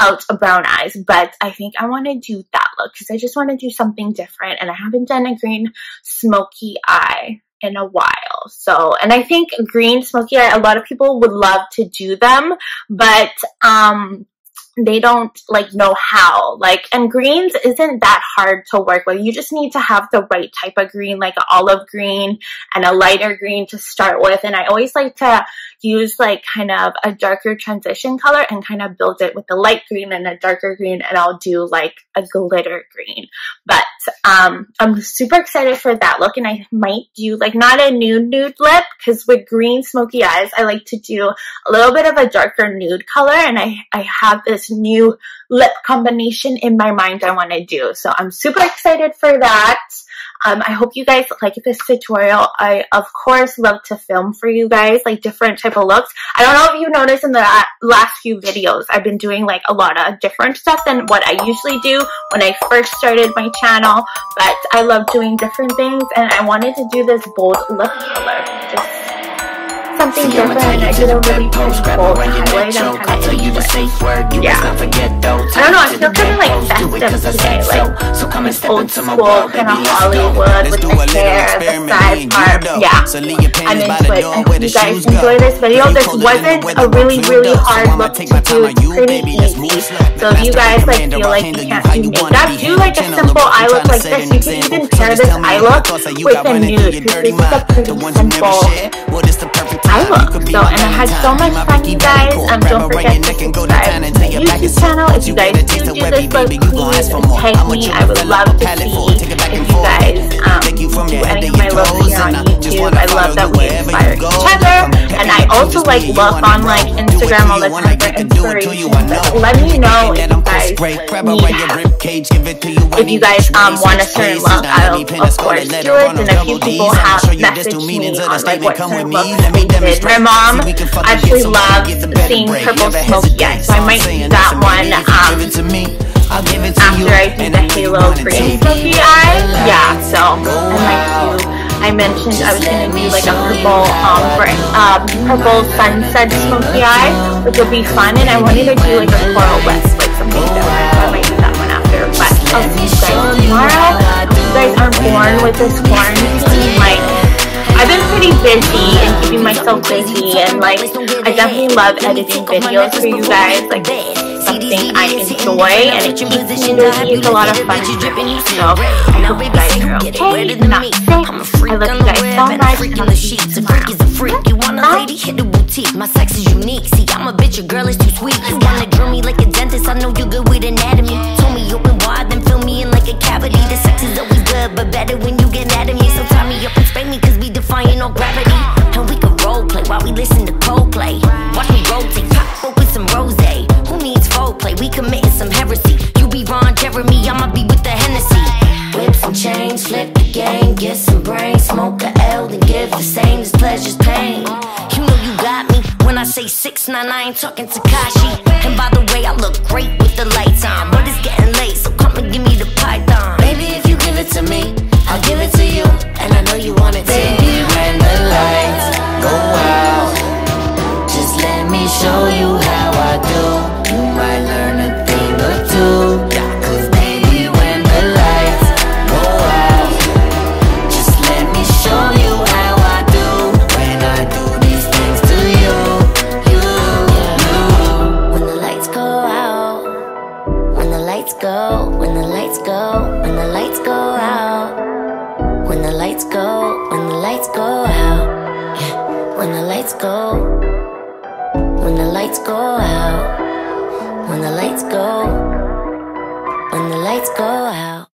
out brown eyes. But I think I want to do that look because I just want to do something different. And I haven't done a green smoky eye in a while. So, and I think green smoky eye, a lot of people would love to do them, but they don't like know how. Like, and greens isn't that hard to work with. You just need to have the right type of green, like an olive green and a lighter green to start with. And I always like to use like kind of a darker transition color and kind of build it with a light green and a darker green, and I'll do like a glitter green. But I'm super excited for that look. And I might do like not a nude lip, because with green smoky eyes I like to do a little bit of a darker nude color. And I have this new lip combination in my mind I want to do, so I'm super excited for that. I hope you guys like this tutorial. I, of course, love to film for you guys, like, different type of looks. I don't know if you noticed in the last few videos, I've been doing, like, a lot of different stuff than what I usually do when I first started my channel. But I love doing different things, and I wanted to do this bold lip color. Just something different, and I did a really bold highlight. I'm kind of into it. Yeah. I don't know, I feel kind of, like, festive today, like, old school, kind of Hollywood with the hair, the side part. Yeah, I'm into it. I hope you guys enjoy this video. This wasn't a really hard look to do. It's pretty easy. So if you guys like feel like you can't do makeup, do like a simple eye look like this. You can even pair this eye look with a nude, because this is a pretty simple eye look. So, and I had so much fun, you guys. Don't forget to subscribe to my YouTube channel. If you guys do this look, please tag me. I would love to see if you guys do any of my looks here on YouTube. I love that we inspire each other. And I also like look on like Instagram all the time for inspiration. But let me know if you guys need help. If you guys want a certain look, I'll of course do it. And a few people have messaged me on like what certain looks they did. My mom actually loves seeing purple smoky eyes, so I might do that one. After I do the halo green smoky eye, yeah, so I might do I mentioned I was going to do like a purple, purple sunset smoky eye, which would be fun, and I wanted to do like a coral west, like something different, so I might do that one after, but I'll see you guys tomorrow. You guys are born with this quarantine, like, I've been pretty busy and keeping myself busy, and like, I definitely love editing videos for you guys, like, something I enjoy, and it keeps me busy. It's a lot of fun for me, so I hope you guys are okay, not sick. I love you guys so much, and I'll see you tomorrow. My sex is unique. See, I'm a bitch, your girl is too sweet. You wanna drill me like a dentist, I know you're good with anatomy. Told me open wide, then fill me in like a cavity. The sex is always good, but better when you get out of me. So tie me up and spank me, cause we defying all gravity. And we can role play while we listen to Coldplay. Watch me rotate, pop open some rosé. Who needs foreplay? We committing some heresy. You be Ron Jeremy, I'ma be with the Hennessy. Whips and chains, flip the game, get some brain. Smoke a L, then give the same. This pleasure's pain. I say 6ix9ine, I ain't talking Takashi. And by the way, I look great with the lights on, but it's getting late, so come and give me the python. Baby, if you give it to me, I'll give it to you, and I know you want it too. Baby, when the lights go out, just let me show you how I do. You might learn a thing or two. Cause baby, when the lights go out, just let me show you how I do. When I do these things to you, go, when the lights go, when the lights go out, when the lights go, when the lights go out, yeah. When the lights go, when the lights go out, when the lights go, when the lights go out.